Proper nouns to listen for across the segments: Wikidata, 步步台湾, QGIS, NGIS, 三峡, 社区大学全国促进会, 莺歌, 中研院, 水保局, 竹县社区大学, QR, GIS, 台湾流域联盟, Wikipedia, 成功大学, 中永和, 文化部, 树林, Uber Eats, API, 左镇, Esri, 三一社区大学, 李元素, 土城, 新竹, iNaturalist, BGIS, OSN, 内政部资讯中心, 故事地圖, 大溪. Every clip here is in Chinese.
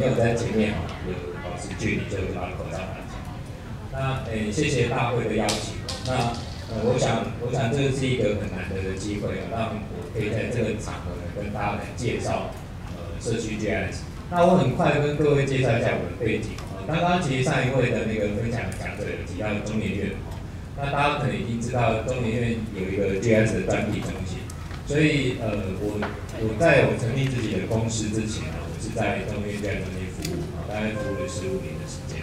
没有在前面啊，就保持距离，就把口罩拿下。那谢谢大会的邀请。那我想这是一个很难得的机会啊，让我可以在这个场合跟大家来介绍社区 GIS。那我很快跟各位介绍一下我的背景啊。刚刚其实上一位的那个分享讲者有提到中研院啊，那大家可能已经知道中研院有一个 GIS 的专题中心，所以我在我成立自己的公司之前啊，我是在中研院中心服务啊，大概服务了15年的时间。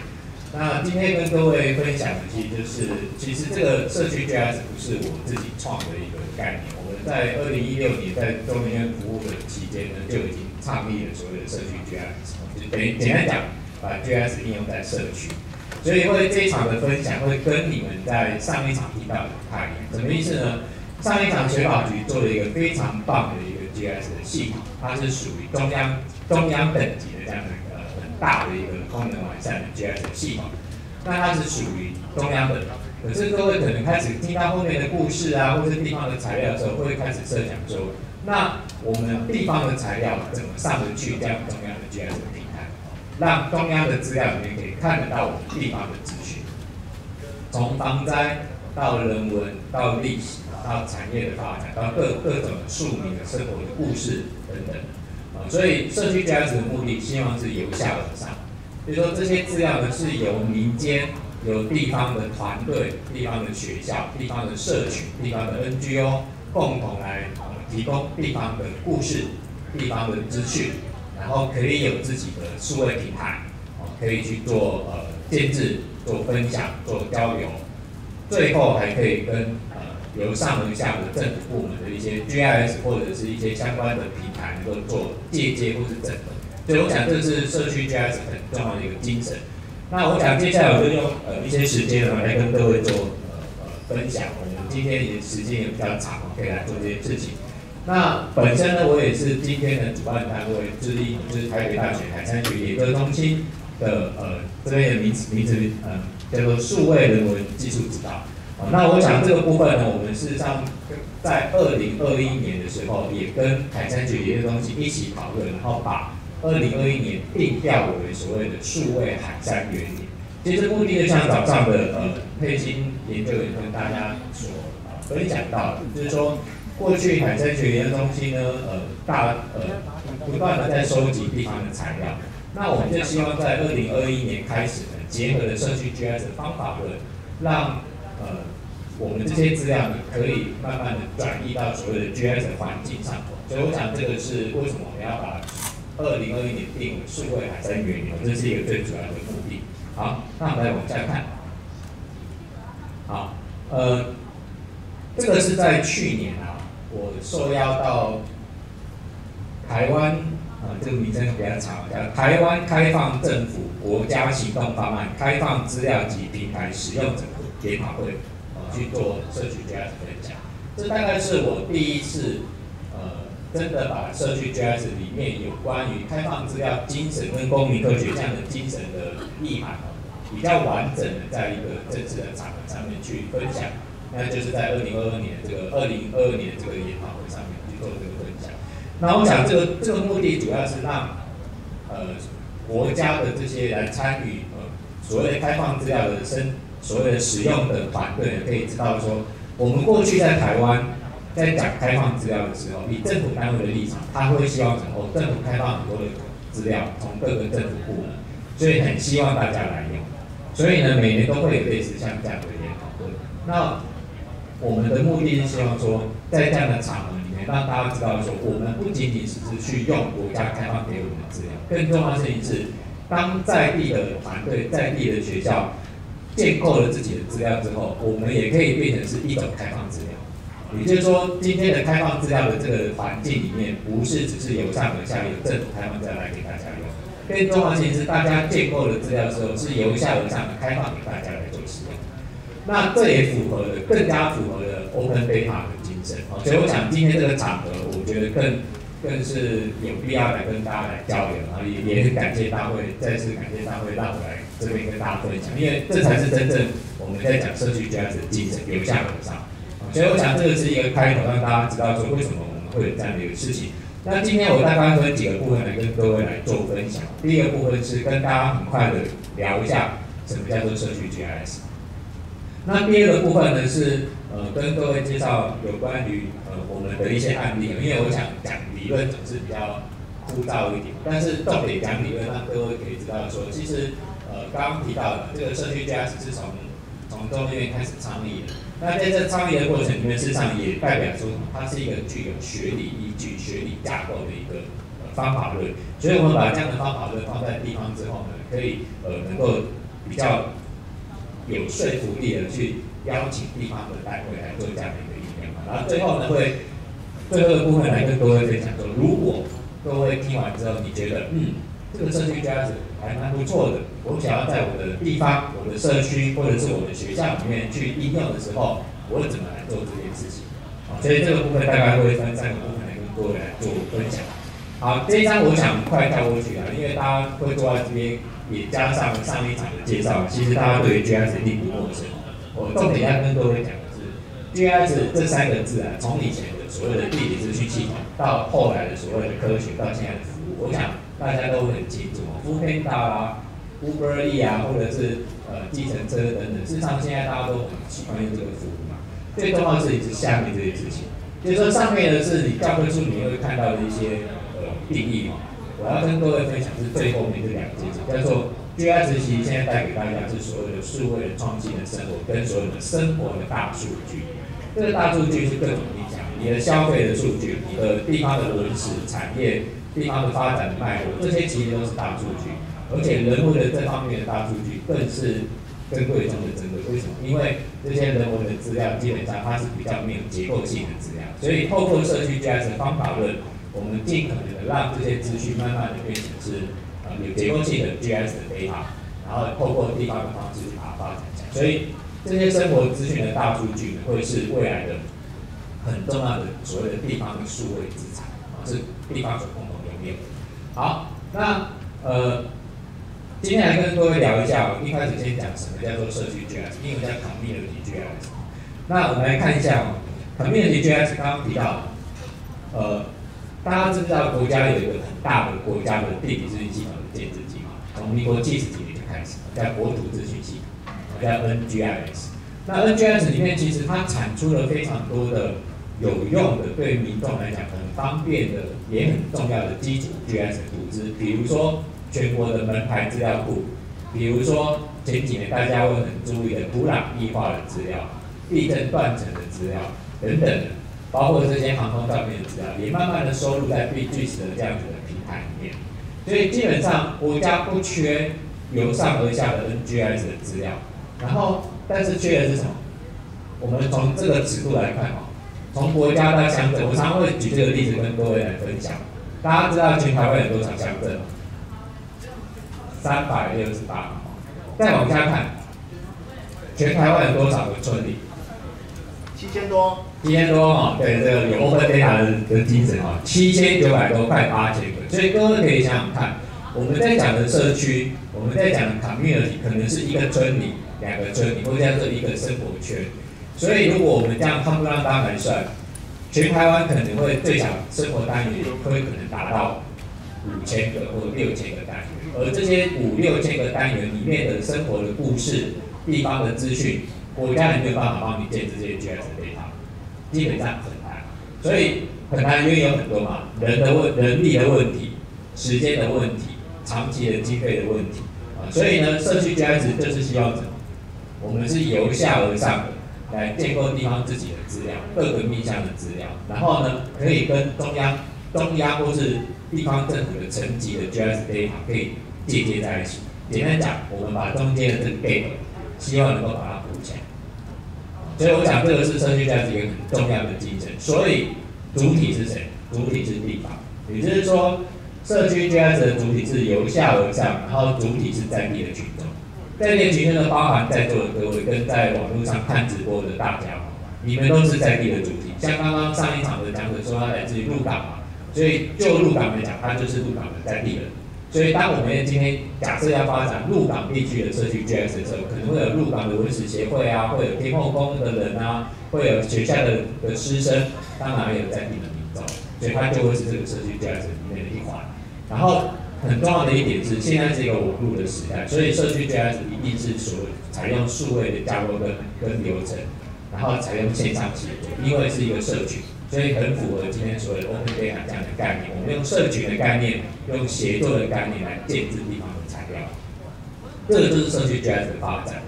那今天跟各位分享的其实这个社区 GIS 不是我自己创的一个概念，我们在2016年在中研院服务的期间呢，就已经倡议了所谓的社区 GIS， 就等于简单讲，把 GIS 应用在社区。所以会这一场的分享会跟你们在上一场听到的不太一样，什么意思呢？上一场水保局做了一个非常棒的一个 GIS 的系统，它是属于中央等级的这样的。大的一个功能完善的 GIS 系统，那它是属于中央的。可是各位可能开始听到后面的故事啊，或是地方的材料的时候，会开始设想说，那我们地方的材料怎么上得去这样中央的 GIS 平台，让中央的资料里面可以看得到我们地方的资讯，从防灾到人文到历史到产业的发展到各种庶民的生活的故事等等。所以社区 GIS 的目的，希望是由下而上，比如说这些资料呢是由民间、由地方的团队、地方的学校、地方的社群、地方的 NGO 共同来提供地方的故事、地方的资讯，然后可以有自己的数位平台，可以去做建制、做分享、做交流，最后还可以跟由上而下的政府部门的一些 GIS 或者是一些相关的平台能够做借鉴或是整合，所以我想这是社区 GIS 很重要的一个精神。那我想接下来我就用一些时间来跟各位做分享。我们今天也时间也比较长，可以来做这些事情。那本身呢，我也是今天的主办单位之一，就是台北大学海山学研究中心的这边的名字叫做数位人文技术指导。那我想这个部分呢，我们事实上在2021年的时候，也跟海山学研究中心一起讨论，然后把2021年定调为所谓的数位海山元年。其实目的就像早上的佩欣研究员跟大家所分享到的，就是说过去海山学研究中心呢，不断的在收集地方的材料，那我们就希望在2021年开始呢，结合了社区 GIS 的方法论，让我们这些资料可以慢慢的转移到所谓的 GIS 环境上，所以我想这个是为什么我们要把2021年定为数位海山元年，这是一个最主要的目的。好，那我们来往下看。好，这个是在去年啊，我受邀到台湾这个名称比较长，叫台湾开放政府国家行动方案开放资料及平台使用者研讨会。去做社区 GIS 分享，这大概是我第一次真的把社区 GIS 里面有关于开放资料精神跟公民科学这样的精神的意涵比较完整的在一个正式的场合上面去分享，那就是在2022年这个研讨会上面去做这个分享。那我想这个目的主要是让国家的这些来参与所谓的开放资料的所谓的使用的团队可以知道说，我们过去在台湾在讲开放资料的时候，以政府单位的立场，他会希望然后政府开放很多的资料，从各个政府部门，所以很希望大家来用。所以呢，每年都会有类似像这样的研讨会。那我们的目的是希望说，在这样的场合里面，让大家知道说，我们不仅仅只是去用国家开放给我们的资料，更重要的事情是，当在地的团队、在地的学校。建构了自己的资料之后，我们也可以变成是一种开放资料。也就是说，今天的开放资料的这个环境里面，不是只是由上而下由政府开放资料来给大家用，更重要的事情是大家建构了资料之后，是由下而上的开放给大家来做使用。那这也更加符合了 Open Data 的精神。所以我想今天这个场合，我觉得更是有必要来跟大家来交流，然后也很感谢大会，再次感谢大会让我来这边跟大家分享，因为这才是真正我们在讲社区 GIS 的精神，由下而上。所以我想这个是一个开头，让大家知道说为什么我们会有这样的一个事情。那今天我大概分几个部分来跟各位来做分享。第一个部分是跟大家很快的聊一下什么叫做社区 GIS。那第二个部分呢是跟各位介绍有关于我们的一些案例，因为我想讲理论总是比较枯燥一点，但是重点讲理论，让各位可以知道说，其实刚刚提到的这个社区 GIS 是从中医院开始倡议的。那在这倡议的过程里面，事实上也代表说它是一个具有学理依据、学理架构的一个方法论。所以我们把这样的方法论放在地方之后呢，可以能够比较有说服力的去邀请地方的单位来做这样的一个应用。然后最后呢，会最后的部分来跟各位分享说，如果各位听完之后，你觉得这个社区 GIS 还蛮不错的，我想要在我的地方、我的社区或者是我的学校里面去应用的时候，我怎么来做这件事情？所以这个部分大概会分三个部分来跟各位来做分享。好，这一章我想快跳过去了，因为大家会坐在这边，也加上上一场的介绍，其实大家对于 GIS 一定不陌生。我重点要跟各位讲的是 ，GIS 这三个字啊，从以前的所谓的地理资讯系统，到后来的所谓的科学，到现在的服务，我想大家都很清楚 ，Open Data 啊 ，Uber E 啊，或者是计程车等等，事实上现在大家都很喜欢用这个服务嘛。最重要的事情是下面这些事情，就是说上面的是你教科书你会看到的一些定义嘛。我要跟各位分享是最后面这两个阶层，叫做 GIS 其实现在带给大家是所有的数位的创新的生活，跟所有的生活的大数据。这个大数据是各种影响，你的消费的数据，你的地方的文史产业，地方的发展的脉络，这些其实都是大数据。而且人文的这方面的大数据更是珍贵中的珍贵。为什么？因为这些人文的资料基本上它是比较没有结构性的资料，所以透过社区 GIS 的方法论。我们尽可能的让这些资讯慢慢的变成是有结构性的 GIS 的 data， 然后透过地方的方式去把它发展起来。所以这些生活资讯的大数据呢，会是未来的很重要的所谓的地方的数位资产，是地方所共同拥有。好，那今天来跟各位聊一下，我一开始先讲什么叫做社区 GIS， 英文叫 Community GIS。那我们来看一下Community GIS 刚刚提到，大家知道国家有一个很大的国家的地理资讯系统的建制计划，从民国70几年就开始，叫国土资讯系统，叫 NGIS。那 NGIS 里面其实它产出了非常多的有用的、对民众来讲很方便的、也很重要的基础 GIS 组织，比如说全国的门牌资料库，比如说前几年大家会很注意的土壤液化的资料、地震断层的资料等等。包括这些航空照片的资料，也慢慢的收录在BGIS的这样子的平台里面。所以基本上国家不缺由上而下的 NGIS 的资料，然后但是缺的是什么？我们从这个尺度来看哦，从国家到乡镇，我常常会举这个例子跟各位来分享。大家知道全台湾有多少乡镇？368。再往下看，全台湾有多少个村里？7000多。7000多哦，对，这个有 Open Data 的精神哦，7900多，快8000个。所以各位可以想想看，我们在讲的社区，我们在讲的 community 可能是一个村里、2个村里，或者叫做一个生活圈。所以如果我们这样夯不啷当来算，全台湾可能会最小生活单元会可能达到5000个或6000个单元，而这些5、6000个单元里面的生活的故事、地方的资讯，国家也没有办法帮你建置这些 GIS 的 data。基本上很难，所以很难，因为有很多嘛，人力的问题、时间的问题、长期的经费的问题啊，所以呢，社区 GIS 就是希望什么？我们是由下而上的来建构地方自己的资料，各个面向的资料，然后呢，可以跟中央或是地方政府的层级的 GIS data 可以借鉴在一起。简单讲，我们把中间的这个 gap， 希望能够把它补起来。所以我讲这个是社区 GIS 一个很重要的精神，所以主体是谁？主体是地方，也就是说，社区 GIS 的主体是由下而上，然后主体是在地的群众，在地的群众包含在座的各位跟在网络上看直播的大家，你们都是在地的主体。像刚刚上一场的讲者说，他来自于鹿港嘛，所以就鹿港来讲，他就是鹿港的在地人。所以当我们今天假设要发展鹿港地区的社区 GIS 的时候，可能会有鹿港的文史协会啊，会有天后宫的人啊，会有学校的师生，当然也有在地的民众。照，所以它就会是这个社区 GIS 里面的一款。然后很重要的一点是，现在是一个网络的时代，所以社区 GIS 一定是所采用数位的架构跟流程，然后采用线上协作，因为是一个社群，所以很符合今天所谓的 Open Data 这样的概念。我们用社群的概念，用协作的概念来建制地方的材料，这个就是社区 GIS 的发展。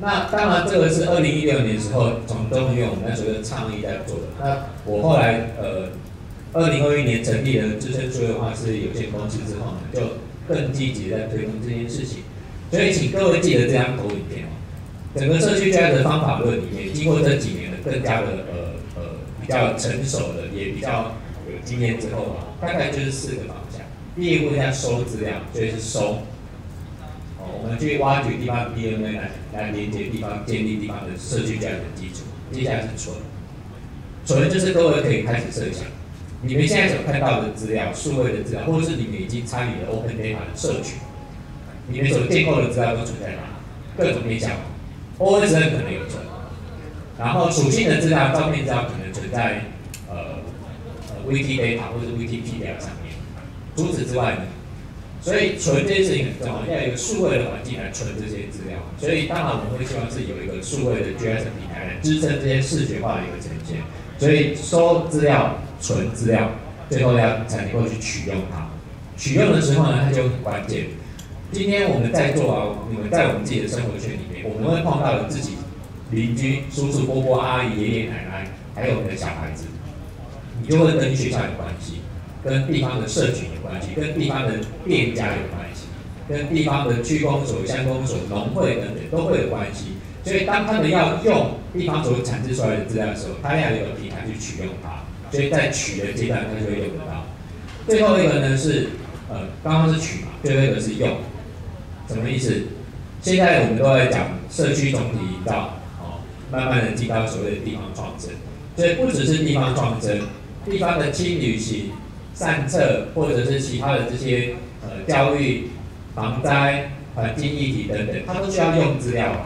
那当然，这个是2016年的时候，从中研院我们那时候的倡议在做的。那我后来2021年成立了资深数位化是有限公司之后呢，就更积极在推动这件事情。所以，请各位记得这张投影片哦。整个社区 GIS 的方法论里面，经过这几年的更加的比较成熟的，也比较有经验之后啊，大概就是4个方向。第一个叫收资料，所以是收。 我们去挖掘地方 DNA 来连接地方、建立地方的社区价值的基础。接下来是存，存就是各位可以开始设想，你们现在所看到的资料、数位的资料，或者是你们已经参与了 Open Data 的社群，你们所建构的资料都存在哪？各种面向 ，OSN 可能有存，然后属性的资料、照片资料可能存在Wikidata 或者 Wikipedia 上面。除此之外呢？ 所以存这件事情很重要，要有一个数位的环境来存这些资料。所以当然我们会希望是有一个数位的 GIS 平台来支撑这些视觉化的一个呈现。所以收资料、存资料，最后要才能够去取用它。取用的时候呢，它就很关键。今天我们在做啊，你们在我们自己的生活圈里面，我们会碰到了自己邻居、叔叔、伯伯、阿姨、爷爷、奶奶，还有我们的小孩子，你就会跟学校有关系。 跟地方的社群有关系，跟地方的店家有关系，跟地方的区公所、乡公所、农会等等都会有关系。所以当他们要用地方所产制出来的资料的时候，他要有个平台去取用它。所以在取的阶段，他就会用得到。最后一个呢是，刚刚是取嘛，最后一个是用，什么意思？现在我们都在讲社区总体营造，哦，慢慢的进到所谓的地方创生。所以不只是地方创生，地方的轻旅行。 散策或者是其他的这些教育、防灾、环境议题等等，它都需要用资料。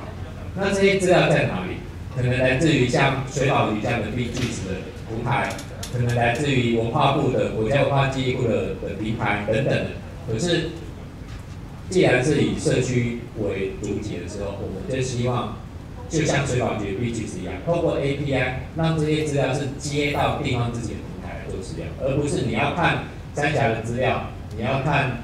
那这些资料在哪里？可能来自于像水保局这样的地质的平台，可能来自于文化部的国家文化记忆库的平台等等。可是，既然是以社区为主体的时候，我们就希望，就像水保局的地质一样，透过 API 让这些资料是接到地方自己的。 资料，而不是你要看三峡的资料，你要看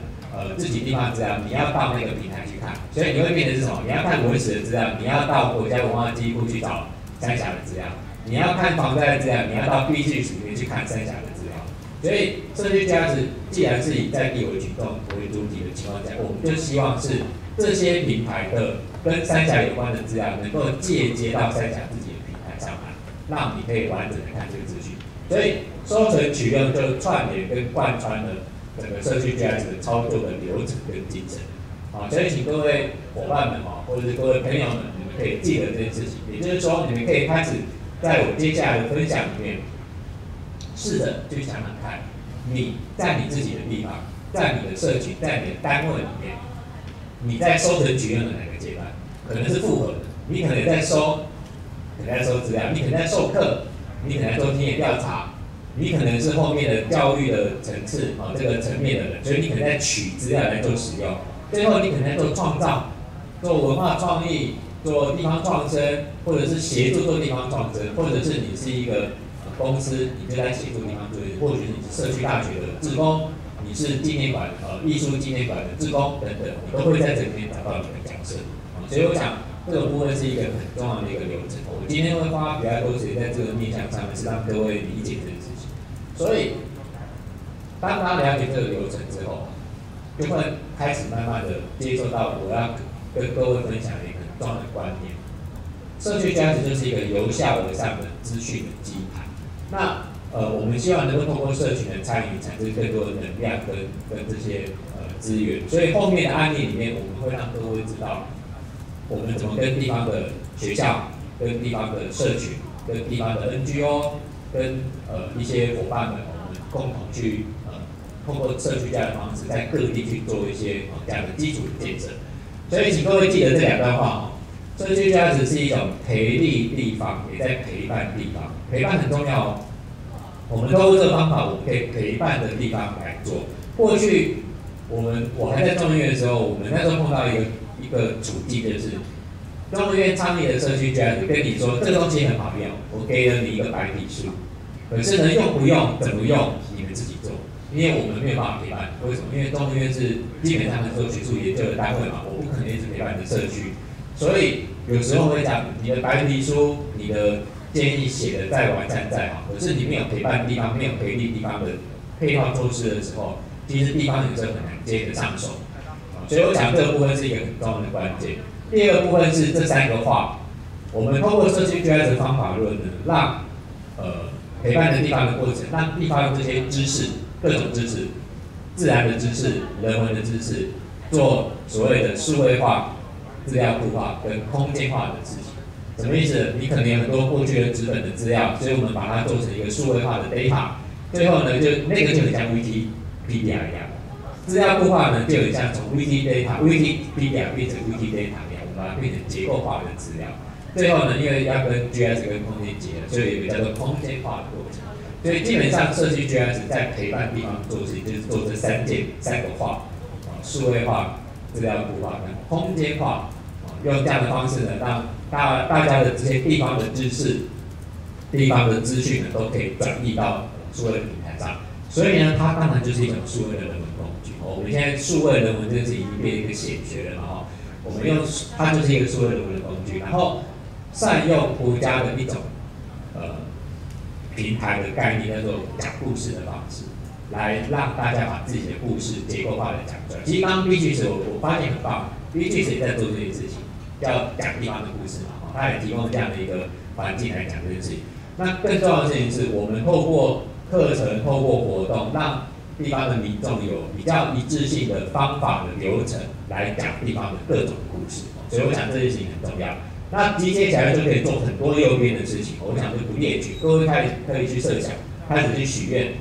自己地方资料，你要到那个平台去看，所以你会变成是什么？你要看文史的资料，你要到国家文化记忆库去找三峡的资料；你要看防灾的资料，你要到 BGIS 里面去看三峡的资料。所以社区GIS既然是以在地为群众为主体的情况下，我们就希望是这些平台的跟三峡有关的资料能够借接到三峡自己的平台上来，让你可以完整的看这个资讯。所以 收存取用就串联跟贯穿了整个社区 GIS 的操作的流程跟精神，啊，所以请各位伙伴们哦，或者是各位朋友们，你们可以记得这件事情。也就是说，你们可以开始在我接下来的分享里面，试着去想想看，你在你自己的地方，在你的社群，在你的单位里面，你在收存取用的哪个阶段？可能是复合的，你可能在收，可能在收资料，你可能在授课，你可能在做田野调查。 你可能是后面的教育的层次啊、这个层面的人，所以你可能在取资料来做使用。最后，你可能在做创造、做文化创意、做地方创生，或者是协助做地方创生，或者是你是一个公司，你就在协助地方做。或许你是社区大学的志工，你是纪念馆艺术纪念馆的志工等等，你都会在这里面找到你的角色。所以我想这个部分是一个很重要的一个流程。我今天会花比较多时间在这个面向上面，是让各位理解的。 所以，当他了解这个流程之后，就会开始慢慢的接受到我要跟各位分享的一个很重要的观念：社区GIS就是一个由下而上的资讯的基盘。那我们希望能够通过社群的参与，产生更多的能量跟这些资源。所以后面的案例里面，我们会让各位知道我们怎么跟地方的学校、跟地方的社群、跟地方的 NGO。 跟一些伙伴们，我们共同去通过社区这样的方式，在各地去做一些这样的基础的建设。所以，请各位记得这2段话哦。社区GIS是一种培力地方，也在陪伴地方。陪伴很重要哦。我们透过这个方法，我们可以陪伴的地方来做。过去我还在众议院的时候，我们那时候碰到一个主题就是众议院倡议的社区GIS，跟你说这东西很好用，我给了你一个白皮书，可是呢用不用怎么用你们自己做，因为我们没有办法陪伴。为什么？因为众议院是基本上是做学术研究的单位嘛，我不可能一直陪伴你的社区，所以有时候会讲你的白皮书，你的建议写的再完善再好，可是你没有陪伴地方，没有培力地方的配套措施的时候，其实地方人很难接得上手。所以我讲这个部分是一个很重要的关键。第二个部分是这三个话，我们通过社区GIS的方法论呢，让陪伴的地方的过程，让地方用这些知识，各种知识，自然的知识、人文的知识，做所谓的数位化、资料库化跟空间化的事情。什么意思？你可能有很多过去的纸本的资料，所以我们把它做成一个数位化的 data。最后呢，就那个就很像 Wikipedia 一样。资料库化呢，就很像从 Wikipedia 变成 Wikidata 一样，我们把它变成结构化的资料。最后呢，因为要跟 GIS 跟空间结合，所以有一个叫做空间化的过程。所以基本上社区 GIS 在陪伴地方做事情，就是做这三个化：数位化、资料库化跟空间化。用这样的方式呢，让大家的这些地方的知识、地方的资讯呢，都可以转移到数位的平台上。所以呢，它当然就是一种数位的人文工具。我们现在数位人文这件事已经变成一个显学了嘛，我们用它就是一个数位人文的工具，然后善用国家的一种平台的概念，叫做讲故事的方式，来让大家把自己的故事结构化的讲出来。其实刚刚 BGIS 我发现很棒 ，BGIS 也在做这件事情。要讲地方的故事嘛，它也提供这样的一个环境来讲这件事情。那更重要的事情是我们透过课程、透过活动，让地方的民众有比较一致性的方法的流程来讲地方的各种故事。所以我想这件事情很重要。那集结起来就可以做很多右边的事情，我想就不列举，各位可以去设想，开始去许愿，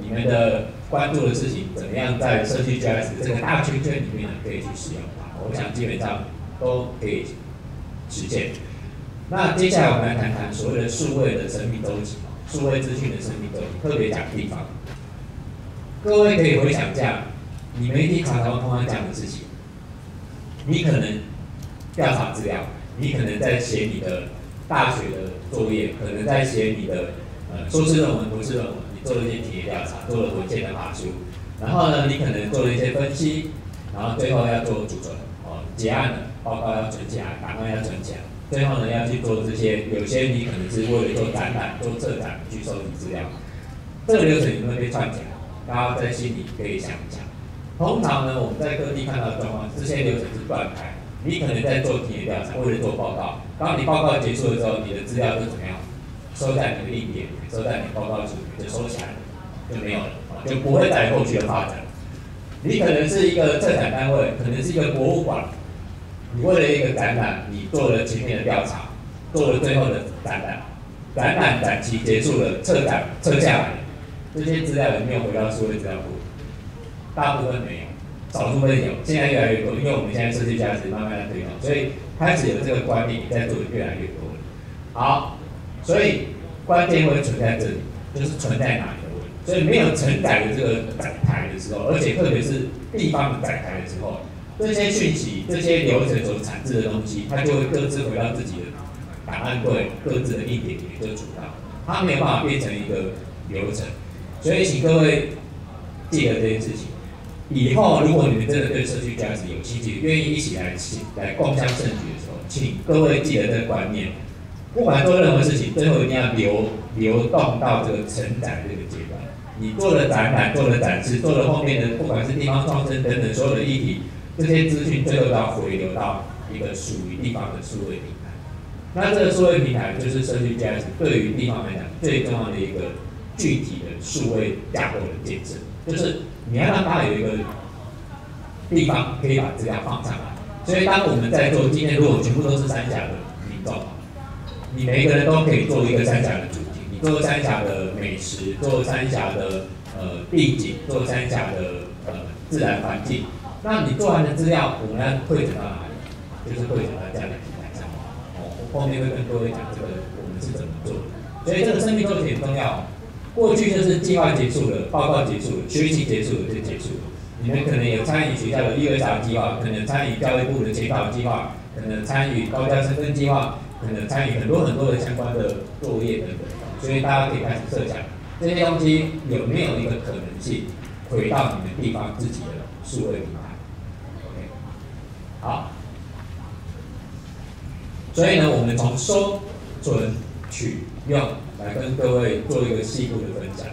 你们的关注的事情怎么样在社区 GIS 这个大圈圈里面呢可以去使用它。我想基本上都可以实现。那接下来我们来谈谈所谓的数位的生命周期，数位资讯的生命周期，特别讲地方。各位可以回想一下，你们一定常常这样的事情。你可能调查资料，你可能在写你的大学的作业，可能在写你的硕士论文、博士论文，你做了一些田野调查，做了文献的爬书，然后呢，你可能做了一些分析，然后最后要做储存，结案了。报告要存起来，档案要存起来，最后呢要去做这些。有些你可能是为了做展览、做策展去收集资料，这个流程有没有被串起来？大家在心里可以想一想。通常呢，我们在各地看到的状况，这些流程是断开。你可能在做田野调查，为了做报告，当你报告结束的时候，你的资料就怎么样？收在你的硬碟，收在你的报告组就收起来了，就没有了，就不会再有后续的发展。你可能是一个策展单位，可能是一个博物馆。你为了一个展览，你做了前面的调查，做了最后的展览展期结束了，撤展撤下来，这些资料有没有回到数位资料库？大部分没有，少部分有，现在越来越多，因为我们现在社区价值慢慢在推动，所以开始有这个观念，也在做的越来越多了。好，所以关键会存在这里，就是存在哪里的问题。所以没有承载的这个展台的时候，而且特别是地方的展台的时候。这些讯息、这些流程所产生的东西，它就会各自回到自己的档案柜、各自的硬碟里面就储到，它没有办法变成一个流程。所以，请各位记得这件事情。以后，如果你们真的对社区GIS有兴趣，愿意一起来共襄盛举的时候，请各位记得这个观念：不管做任何事情，最后一定要流动到这个承载这个阶段。你做了展览、做了展示、做了后面的，不管是地方创生等等所有的议题。这些资讯最后要回流到一个属于地方的数位平台，那这个数位平台就是社区GIS对于地方来讲最重要的一个具体的数位架构的建设，就是你要让大家有一个地方可以把资料放上来。所以当我们在做今天如果全部都是三峡的民众，你每一个人都可以做一个三峡的主题，你做三峡的美食，做三峡的地景，做三峡的自然环境。那你做完的资料，我们要汇整到哪里？就是汇整到这样的平台上。我后面会跟各位讲这个我们是怎么做的。所以这个生命周期很重要。过去就是计划结束了，报告结束了，学习结束了就结束了。你们可能有参与学校的1、2、3计划，可能参与教育部的全岛计划，可能参与高教生分计划，可能参与很多很多的相关的作业等等。所以大家可以开始设想这些东西有没有一个可能性回到你们地方自己的数位平台。OK， 好。 所以呢，我们从收、存、取、用来跟各位做一个细部的分享。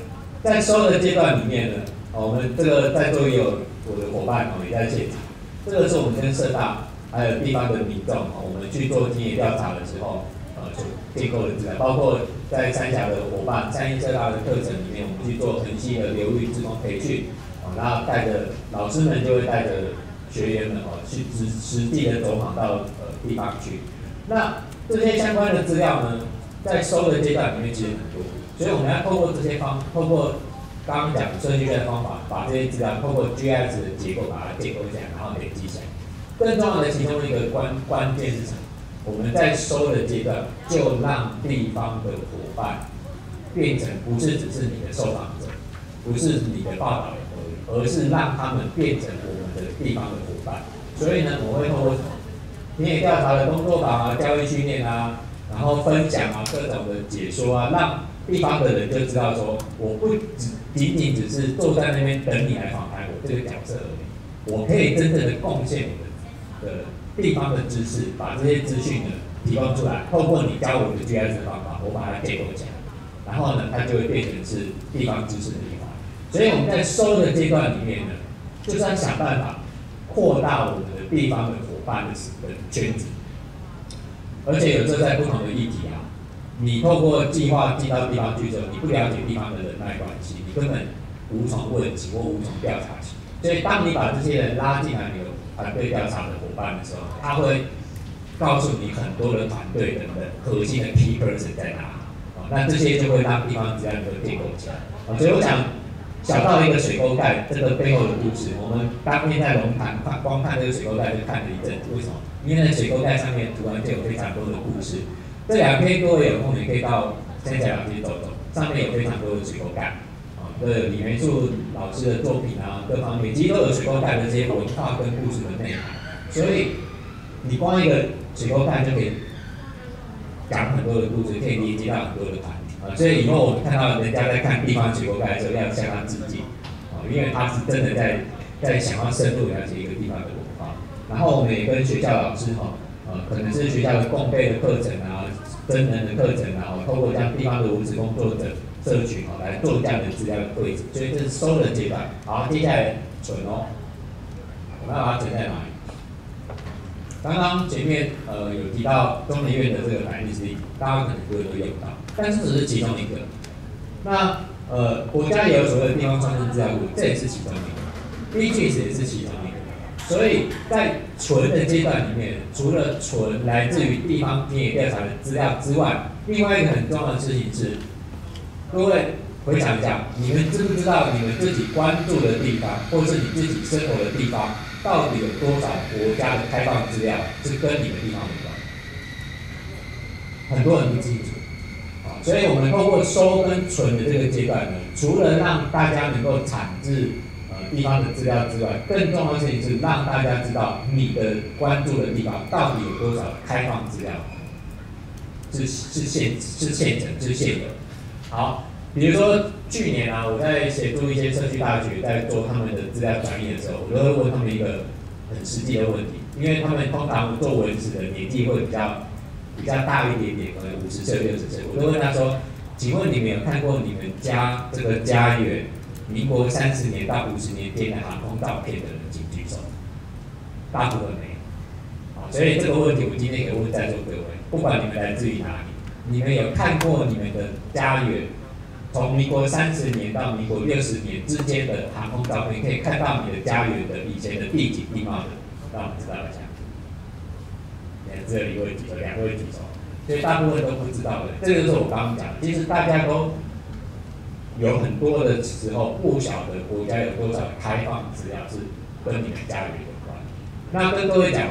在收的阶段里面呢，我们这个在座也有我的伙伴也在现场。这个是我们跟社大还有地方的民众，我们去做田野调查的时候，所建构的资料，包括在三峡的伙伴、三义社大的课程里面，我们去做横溪的流域志工培训，那带着老师们就会带着学员们去实地的走访到地方去。 那这些相关的资料呢，在收的阶段里面其实很多，所以我们要透过这些透过刚刚讲的顺序的方法，把这些资料透过 GIS 的结构把它建构起来，然后累积起来。更重要的其中一个关键是什么？我们在收的阶段就让地方的伙伴变成不是只是你的受访者，不是你的报道人而是让他们变成我们的地方的伙伴。所以呢，我会透过 田野调查的工作坊啊，教育训练啊，然后分享啊，各种的解说啊，让地方的人就知道说，我不仅仅是坐在那边等你来访谈我这个角色而已，我可以真正的贡献我的地方的知识，把这些资讯呢提供出来，透过你教我的 GIS 方法，我把它建构起来，然后呢，它就会变成是地方知识的一环。所以我们在收的阶段里面呢，就是要想办法扩大我们的地方的 办的圈子，而且有时候在不同的议题啊，你透过计划寄到地方去之后，你不了解地方的人脉关系，你根本无从问起或无从调查起。所以，当你把这些人拉进来你有团队调查的伙伴的时候，他会告诉你很多的团队等等核心的 key person 在哪里。那这些就会让地方资源能建构起来。所以我想，小到一个水沟盖，这个背后的故事，我们当天在龙潭光看这个水沟盖就看了一阵子。为什么？因为那水沟盖上面突然就有非常多的故事。这两天各位有空也可以到三峡两溪走走，上面有非常多的水沟盖。李元素老师的作品啊，各方面其实都有水沟盖的这些文化跟故事的内涵。所以你光一个水沟盖就可以讲很多的故事，可以理解到很多的感。 所以以后我们看到人家在看地方水沟盖的时候，要向他致敬，因为他是真的在想要深入了解一个地方的文化。然后我们也跟学校老师可能是学校的共备的课程啊、真人的课程啊，透过这样地方的文史工作者社群来做这样的资料的汇总。所以这是收的阶段。好，接下来存我们要把它存在哪里？刚刚前面有提到中研院的这个100，大家可能各位都用到。 但是只是其中一个，那国家也有所谓的地方创生资料库，这也是其中一个 ，BGIS 也是其中一个。所以在存的阶段里面，除了存来自于地方田野调查的资料之外，另外一个很重要的事情是，各位回想一下，你们知不知道你们自己关注的地方，或是你自己生活的地方，到底有多少国家的开放资料是跟你们地方有关？很多人不清楚。 所以，我们透过收跟存的这个阶段呢，除了让大家能够产制地方的资料之外，更重要的事情是让大家知道你的关注的地方到底有多少开放资料，是现有。好，比如说去年啊，我在协助一些社区大学在做他们的资料转移的时候，我都会问他们一个很实际的问题，因为他们通常做文史的年纪会比较大一点点，可能50岁、60岁，我就问他说：“请问你们有看过你们家这个家园民国30年到50年间的航空照片的人，请举手。”大部分没有。好，所以这个问题我今天也问在座各位，不管你们来自于哪里，你们有看过你们的家园从民国30年到民国60年之间的航空照片，可以看到你的家园的以前的地景地貌的，让我们知道一下。 只有一位举手，2位举手，所以大部分都不知道的。这就是我刚刚讲，其实大家都有很多的时候不晓得国家有多少开放资料是跟你们家园有关。那跟各位讲，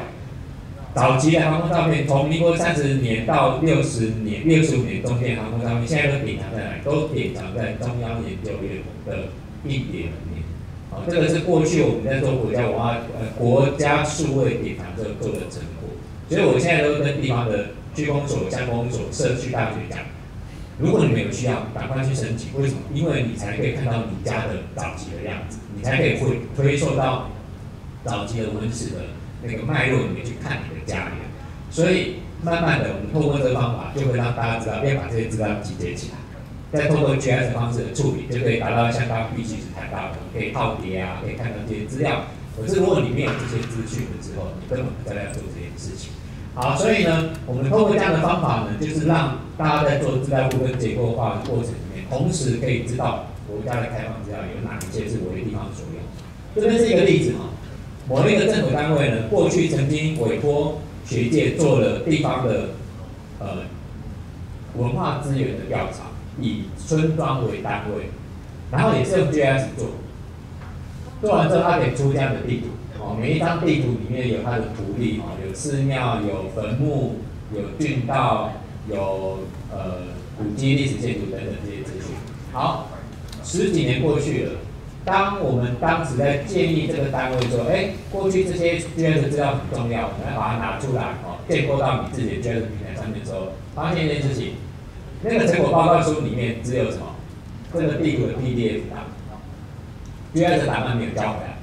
早期的航空照片，从民国30年到60年、65年中间航空照片，现在都典藏在哪里？都典藏在中央研究院的硬碟里面。好、这个是过去我们在做国家数位典藏这做的成果。所以我现在都跟地方的区公所、乡公所、社区大学讲，如果你们有需要，赶快去申请。为什么？因为你才可以看到你家的早期的样子，你才可以会推受到早期的文史的。 那个脉络，你们去看你的家里，所以慢慢的，我们透过这个方法，就会让大家知道，要把这些资料集结起来，再透过 GIS 方式的处理，就可以达到像刚刚必须是谈到的，可以套叠啊，可以看到这些资料。可是如果你没有这些资讯的时候，你根本不知道要做这件事情。好，所以呢，我们透过这样的方法呢，就是让大家在做资料库跟结构化的过程里面，同时可以知道国家的开放资料有哪一些是为地方所用。这边是一个例子哈。 某一个政府单位呢，过去曾经委托学界做了地方的文化资源的调查，以村庄为单位，然后也是用 GIS 做完之后，他给出这样的地图，哦，每一张地图里面有它的图例，哦，有寺庙、有坟墓、有郡道、有古迹历史建筑等等这些资讯。好，10几年过去了。 当我们当时在建议这个单位说，哎，过去这些 GIS 资料很重要，我们要把它拿出来哦，建构到你自己的 GIS 平台上面的时候，发现一件事情，那个成果报告书里面只有什么？这个地图的 PDF 档 ，GIS 档案没有交回来。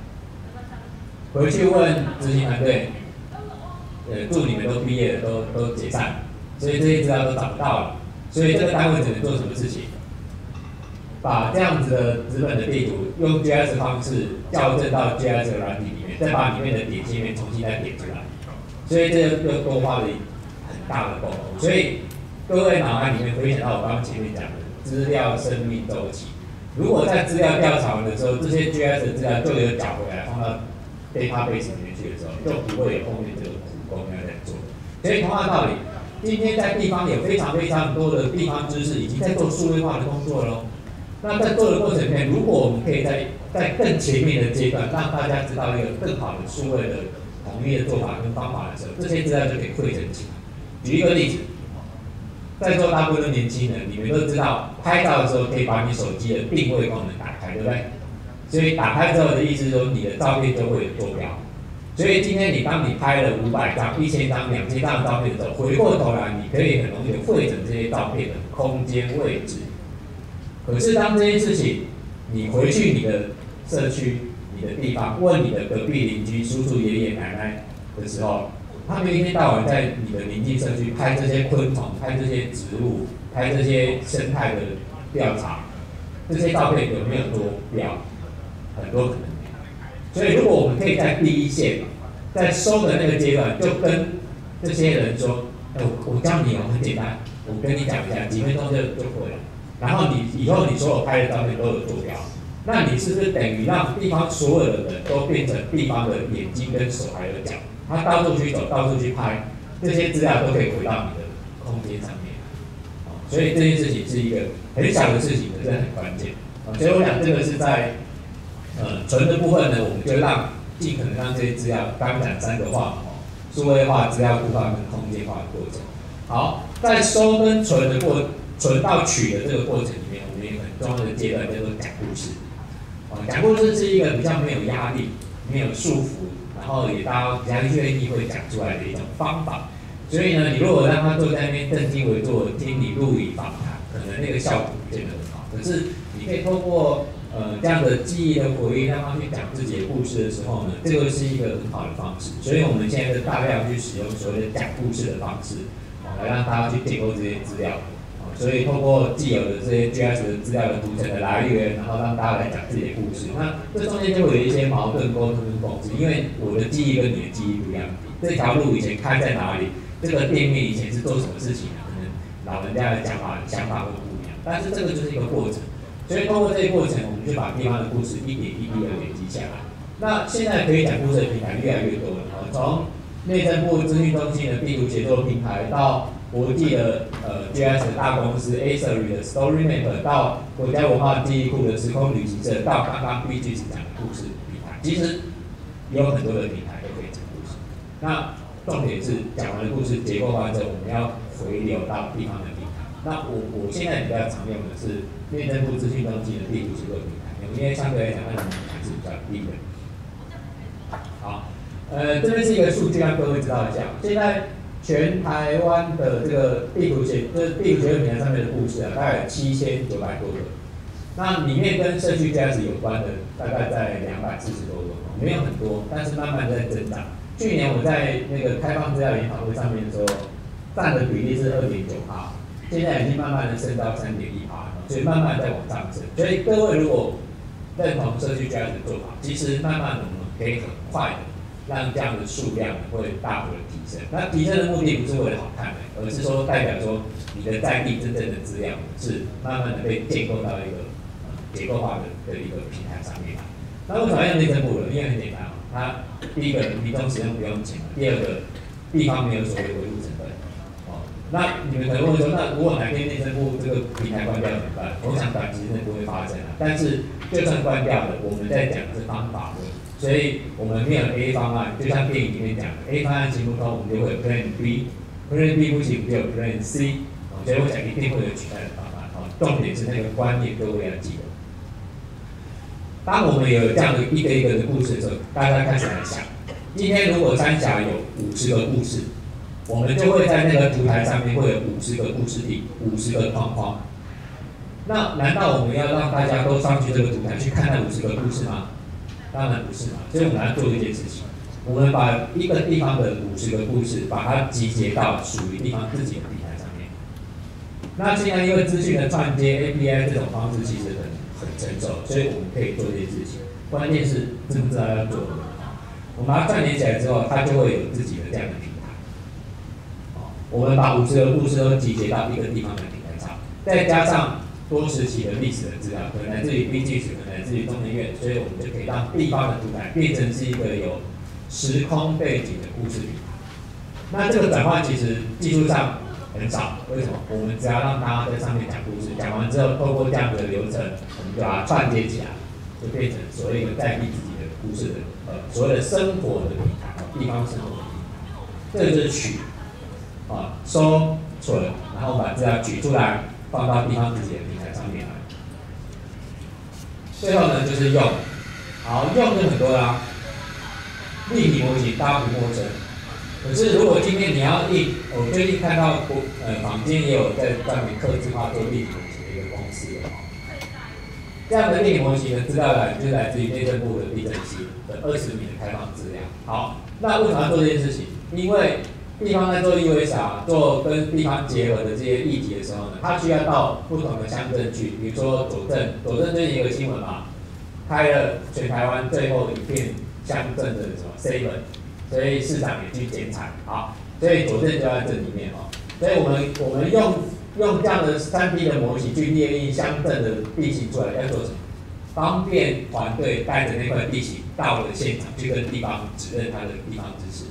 回去问执行团队，祝你们都毕业了，都解散，所以这些资料都找不到了，所以这个单位只能做什么事情？ 把这样子的纸本的地图用 GIS 方式校正到 GIS 软体里面，再把里面的点界面重新再点出来，所以这就多花了很大的功夫。所以各位脑海里面回想到我刚刚前面讲的资料生命周期，如果在资料调查的时候，这些 GIS 的资料就有找回来放到 database 里面去的时候，就不会有后面这个苦工要再做。所以同样道理，今天在地方有非常多的地方知识已经在做数位化的工作咯。 那在做的过程里面，如果我们可以在更前面的阶段，让大家知道一个更好的数位的统一的做法跟方法的时候，这些资料就可以汇整起来。举一个例子，在座大部分年轻人，你们都知道，拍照的时候可以把你手机的定位功能打开，对不对？所以打开之后的意思说，你的照片就会有坐标。所以今天当你拍了500张、1000张、2000张的照片的时候，回过头来，你可以很容易汇整这些照片的空间位置。 可是当这件事情，你回去你的社区、你的地方，问你的隔壁邻居、叔叔、爷爷、奶奶的时候，他们一天到晚在你的邻近社区拍这些昆虫、拍这些植物、拍这些生态的调查，这些照片有没有多标？很多可能没有。所以如果我们可以在第一线，在收的那个阶段，就跟这些人说：“我教你哦，很简单，我跟你讲一下，几分钟就会了。” 然后你以后你所有拍的照片都有坐标，那你是不是等于让地方所有的人都变成地方的眼睛跟手还有脚？他到处去走，到处去拍，这些资料都可以回到你的空间上面。所以这件事情是一个很小的事情，可是很关键。所以我想这个是在存的部分呢，我们就让尽可能让这些资料，刚讲3个化，数位化、资料库化跟空间化的过程。好，在收跟存的存到取的这个过程里面，我们有很重要的阶段叫做讲故事。讲故事是一个比较没有压力、没有束缚，然后也大家比较愿意会讲出来的一种方法。所以呢，你如果让他坐在那边正襟危坐听你录影访谈，可能那个效果不见得很好。可是你可以透过这样的记忆的回忆，让他去讲自己的故事的时候呢，这个是一个很好的方式。所以我们现在大量去使用所谓的讲故事的方式，来让大家去建构这些资料。 所以，透过既有的这些 GIS 的资料的组成的来源，然后让大家来讲自己的故事。那这中间就会有一些矛盾、沟通跟共识，因为我的记忆跟你的记忆不一样。这条路以前开在哪里？这个店面以前是做什么事情啊？可能老人家的想法会不一样。但是这个就是一个过程，所以通过这个过程，我们就把地方的故事一点一滴的累积下来。那现在可以讲故事的平台越来越多了，从内政部资讯中心的地图协作平台到。 国际的GIS 大公司 Esri 的 StoryMap 到国家文化记忆库的时空旅行社，到刚刚 BGIS 讲的故事平台，其实有很多的平台都可以讲故事。那重点是讲完故事结构完整，我们要回流到地方的平台。那我现在比较常用的是内政部资讯中心的地图结构平台，因为相对来讲它的门槛是比较低的。好，这边是一个数据，让各位知道一下，现在。 全台湾的这个地图学，就是地图学平台上面的故事啊，大概有7900多个。那里面跟社区价值有关的，大概在240多个，没有很多，但是慢慢在增长。去年我在那个开放资料研讨会上面的时候，占的比例是2.9%，现在已经慢慢的升到3.1%，所以慢慢在往上升。所以各位如果认同社区价值做法，其实慢慢我们可以很快的。 让这样的数量会大幅的提升。那提升的目的不是为了好看的，而是说代表说你的在地真正的资料是慢慢的被建构到一个结构化的一个平台上面来。那为什么要内政部呢？因为很简单嘛，它第一个民众使用不用钱，第二个地方没有所谓维护成本。哦，那你们可能会说，那如果哪天内政部这个平台关掉怎么办？我想短期内不会发生啊。但是就算关掉了，我们在讲的是方法论。 所以我们没有 A 方案，就像电影里面讲的 ，A 方案行不通，我们就会有 Plan B，Plan B 不行，我们就有 Plan C，所以我想一定会有取代的方案。哦，重点是那个观念，各位要记得。当我们有这样的一个一个的故事的时候，大家开始来想，今天如果三峡有50个故事，我们就会在那个图台上面会有50个故事地，50个框框。那难道我们要让大家都上去这个图台去看那50个故事吗？ 当然不是嘛，所以我们来做一件事情，我们把一个地方的50个故事，把它集结到属于地方自己的平台上面。那现在因为资讯的串接 API 这种方式其实很成熟，所以我们可以做这件事情。关键是知不知道要做什么？我们把它串联起来之后，它就会有自己的这样的平台。哦，我们把50个故事都集结到一个地方的平台上，再加上。 多时期的历史的资料，可能来自于 BGIS， 可能来自于中研院，所以我们就可以让地方的图台变成是一个有时空背景的故事平台。那这个转换其实技术上很少，为什么？我们只要让大家在上面讲故事，讲完之后，透过这样的流程，我们就把它串接起来，就变成所谓的在地自己的故事的所谓的生活的平台，地方生活的平台。这就是取啊收存，然后把资料取出来，放到地方自己的平台。 最后呢，就是用，好用就很多啦，立体模型大家不陌生。可是如果今天你要印，我最近看到坊间也有在专门客制化做立体模型的一个公司哦。这样的立体模型的资料来源就来自于内政部的地震系的20米的开放资料。好，那为什么要做这件事情？因为地方在做USR，做跟地方结合的这些议题的时候呢，它需要到不同的乡镇去，比如说左镇最近有个新闻嘛，开了全台湾最后一片乡镇的什么 7， 所以市长也去剪彩，好，所以左镇就在这里面哦，所以我们用这样的3D 的模型去列印乡镇的地形出来，要做什么？方便团队带着那块地形到了现场去跟地方指认它的地方知识。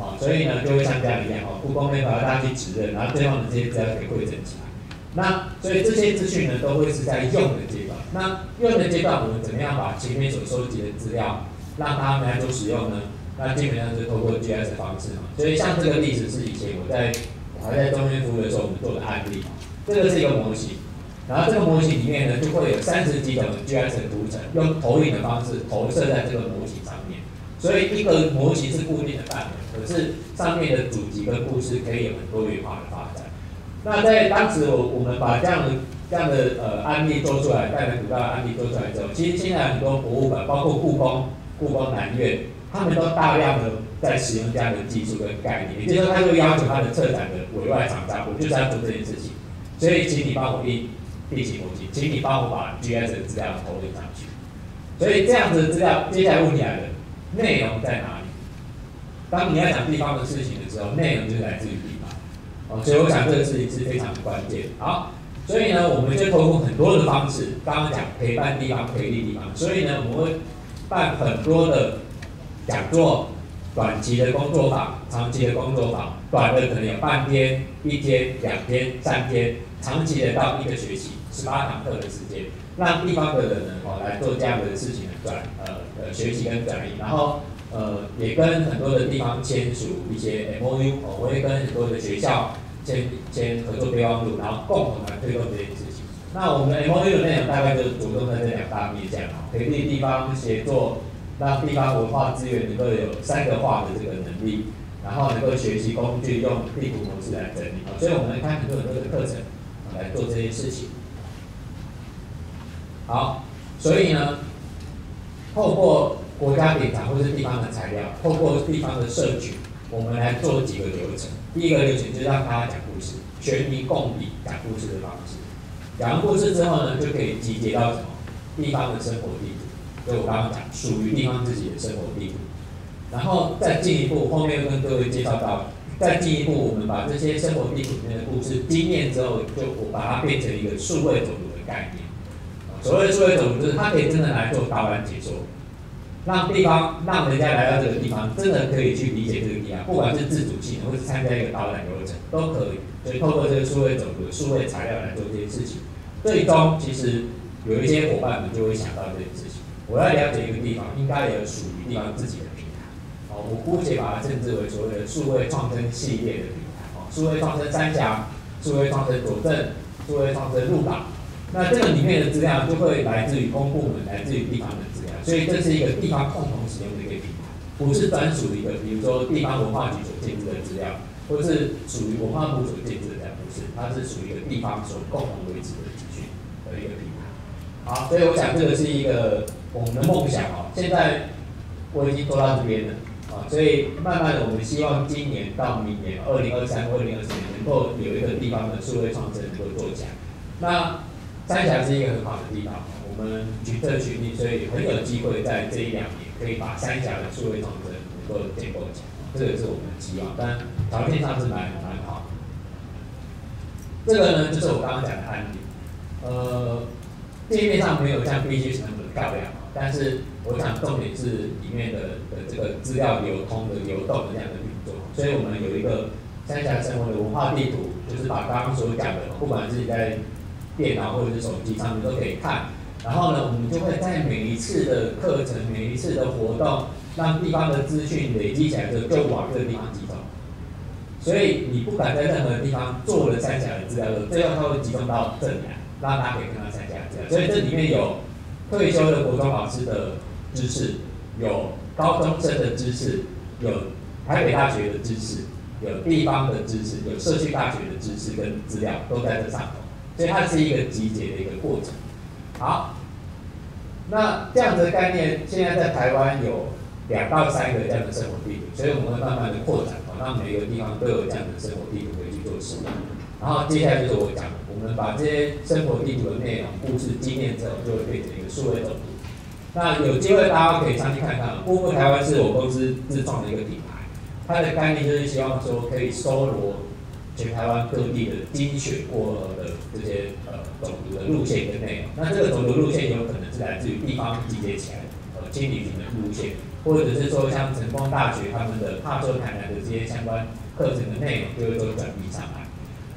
哦，所以呢，就会像这样一样哦，故宫那块大家去指认，然后最后呢这些资料给汇整起来。那所以这些资讯呢，都会是在用的阶段。那用的阶段，我们怎么样把前面所收集的资料，让他们来做使用呢？那基本上是透过 GIS 的方式嘛。所以像这个例子是以前我还在中间服务的时候，我们做的案例。这个是一个模型，然后这个模型里面呢，就会有30几种 GIS 的图层，用投影的方式投射在这个模型上面。所以一个模型是固定的范围。 可是上面的主题跟故事可以有很多元化的发展。那在当时我们把这样的案例做出来，带来古代的案例做出来之后，其实现在很多博物馆，包括故宫南院，他们都大量的在使用这样的技术跟概念。也就是说，他就要求他的策展的委外厂商，我就是要做这件事情。所以，请你帮我印地形模型，请你帮我把 GIS 的资料投影上去。所以这样子的资料，接下来问题来了，内容在哪里？ 当你要讲地方的事情的时候，内容就来自于地方，哦，所以我想这个事情是非常关键。好，所以呢，我们就透过很多的方式，刚刚讲陪伴地方、培育地方，所以呢，我们会办很多的讲座、短期的工作坊、长期的工作坊，短的可能有半天、1天、2天、3天，长期的到1个学期，18堂课的时间，让地方的人呢，哦，来做这样的事情的学习跟转移，然后。也跟很多的地方签署一些 MOU， 我会跟很多的学校签合作备忘录，然后共同来推动这件事情。那我们 MOU 的内容大概就着重在这2大面向啊，培育地方协作，让地方文化资源能够有3个化的这个能力，然后能够学习工具用地图模式来整理。所以我们看很多的课程来做这件事情。好，所以呢，透过 国家典藏或是地方的材料，透过地方的社群，我们来做几个流程。第一个流程就是让大家讲故事，全民共笔讲故事的方式。讲完故事之后呢，就可以集结到什么地方的生活地图，就我刚刚讲属于地方自己的生活地图。然后再进一步，后面又跟各位介绍到，再进一步我们把这些生活地图里面的故事经验之后，就我把它变成一个数位走读的概念。所谓数位走读，就是它可以真的来做导览解说， 让人家来到这个地方，真的可以去理解这个地方，不管是自主性或是参加一个导览流程都可以。所以透过这个数位走读、数位材料来做这件事情，最终其实有一些伙伴们就会想到这件事情：我要了解一个地方，应该有属于地方自己的平台。哦，我姑且把它称之为所谓的数位创生系列的平台。哦，数位创生三峡、数位创生左镇、数位创生鹿港。那这个里面的资料就会来自于公部门、来自于地方的资料。 所以这是一个地方共同使用的一个平台，不是专属一个，比如说地方文化局所建置的资料，或是属于文化部所建置的资料，不是，它是属于一个地方所共同维持的资讯的一个平台。好，所以我想这个是一个我们的梦想哦。现在我已经做到这边了啊，所以慢慢的我们希望今年到明年2023、2024年能够有一个地方的数位创生能够做起来。那三峡是一个很好的地方。 我们举证取利，所以很有机会在这1、2年可以把三峡的数位创生能够建构起来，这个是我们的期望。但条件上是蛮好的。这个呢，就是我刚刚讲的案例。界面上没有像 BGIS 那么漂亮，但是我想重点是里面的这个资料流通的流动的这样的运作。所以我们有一个三峡生活的文化地图，就是把刚刚所讲的，不管是你在电脑或者是手机上面都可以看。 然后呢，我们就会在每一次的课程、每一次的活动，让地方的资讯累积起来之后，就往这个地方集中。所以你不敢在任何地方做了三峡的资料，最后它会集中到这里来，让大家可以看到三峡的资料。所以这里面有退休的国中老师的知识，有高中生的知识，有台北大学的知识，有地方的知识，有社区大学的知识跟资料都在这上头。所以它是一个集结的一个过程。 好，那这样子的概念，现在在台湾有2到3个这样的生活地图，所以我们会慢慢的扩展，让每一个地方都有这样的生活地图可以去做使用。然后接下来就是我讲，我们把这些生活地图的内容、故事、经验之后，就会变成一个数位走读。那有机会大家可以上去看看，步步台湾是我公司自创的一个品牌，它的概念就是希望说可以搜罗全台湾各地的精选过河的这些走读的路线跟内容，那这个走读路线有可能是来自于地方集结起来清理型的路线，或者是说像成功大学他们的帕州、台南的这些相关课程的内容，就会都转移上来。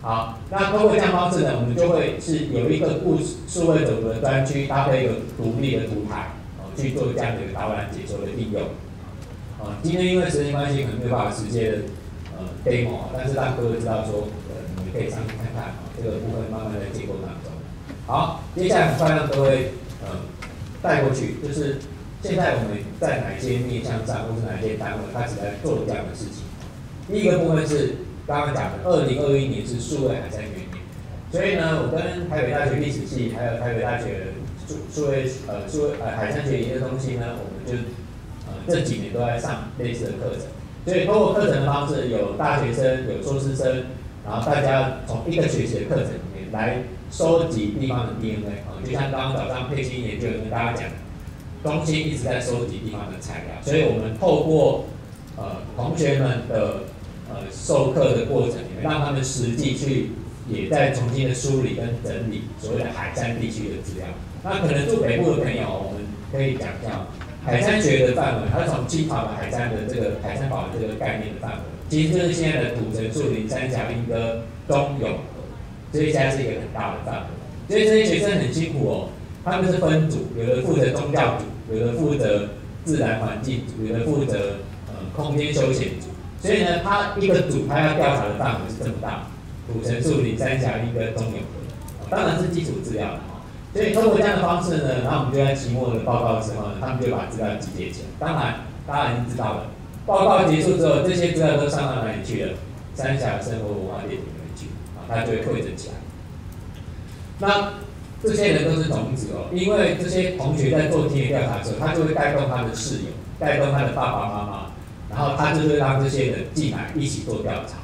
好，那通过这样方式呢，我们就会是有一个数位走读的专区，搭配一个独立的图台，去做这样的一个导览解说的应用。今天因为时间关系，可能没有办法直接 demo， 但是让各位知道说，你们可以上去看看，这个部分慢慢在建构当中。好，接下来很快让各位带过去，就是现在我们在哪些面向上，或是哪些单位开始在做这样的事情。第一个部分是刚刚讲的，2021年是数位海山元年，所以呢，我跟台北大学历史系，还有台北大学数位海山学研究中心呢，我们就这几年都在上类似的课程。 所以通过课程的方式，有大学生，有硕士生，然后大家从一个学期的课程里面来收集地方的 DNA 啊，就像刚刚早上佩欣研究跟大家讲，中心一直在收集地方的材料，所以我们透过同学们的授课的过程里面，让他们实际去也在重新的梳理跟整理所谓的海山地区的资料。那可能住北部的朋友，我们可以讲一下。 海山学的范围，它从清朝的海山的这个海山堡的这个概念的范围，其实就是现在的土城、树林、三峡、莺歌、中永和，所以现在是一个很大的范围。所以这些学生很辛苦哦，他们是分组，有的负责宗教组，有的负责自然环境组，有的负责空间休闲组。所以呢，它一个组它要调查的范围是这么大，土城、树林、三峡、一个中游河，当然是基础资料了。 所以通过这样的方式呢，然后我们就在期末的报告的时候呢，他们就把资料集结起来。当然已经知道了，报告结束之后，这些资料都上到哪里去了？三峡生活文化地图里面去，啊，它就会汇整起来。那这些人都是种子哦，因为这些同学在做田野调查的时候，他就会带动他的室友，带动他的爸爸妈妈，然后他就会让这些人进来一起做调查。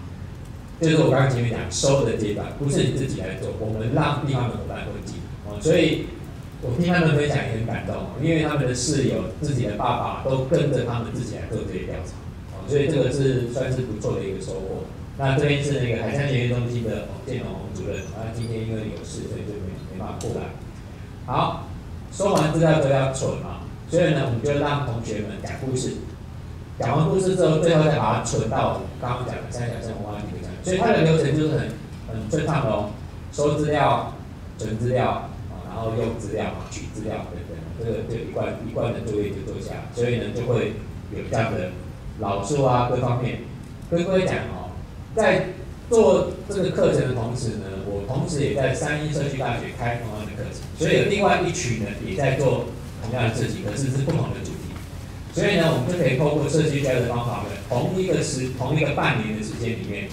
就是我刚刚前面讲收的阶段，不是你自己来做，我们让地方的伙伴会进。 所以，我听他们分享也很感动，因为他们的室友、自己的爸爸都跟着他们自己来做这些调查，所以这个是算是不错的一个收获。那这边是那个海山田园中心的建龙洪主任，他今天因为有事，所以就没办法过来。好，说完资料都要存嘛，所以呢，我们就让同学们讲故事，讲完故事之后，最后再把它存到我们刚刚讲的三峡生活文化地图上。所以它的流程就是很顺畅的哦，收资料、存资料。 然后用资料、取资料等等，这个就一贯的作业就做下来，所以呢就会有这样的老数啊各方面。跟各位讲哦，在做这个课程的同时呢，我同时也在三一社区大学开同样的课程，所以有另外一群人也在做同样的事情，可是是不同的主题。所以呢，我们就可以透过社区教育的方法呢，同一个半年的时间里面。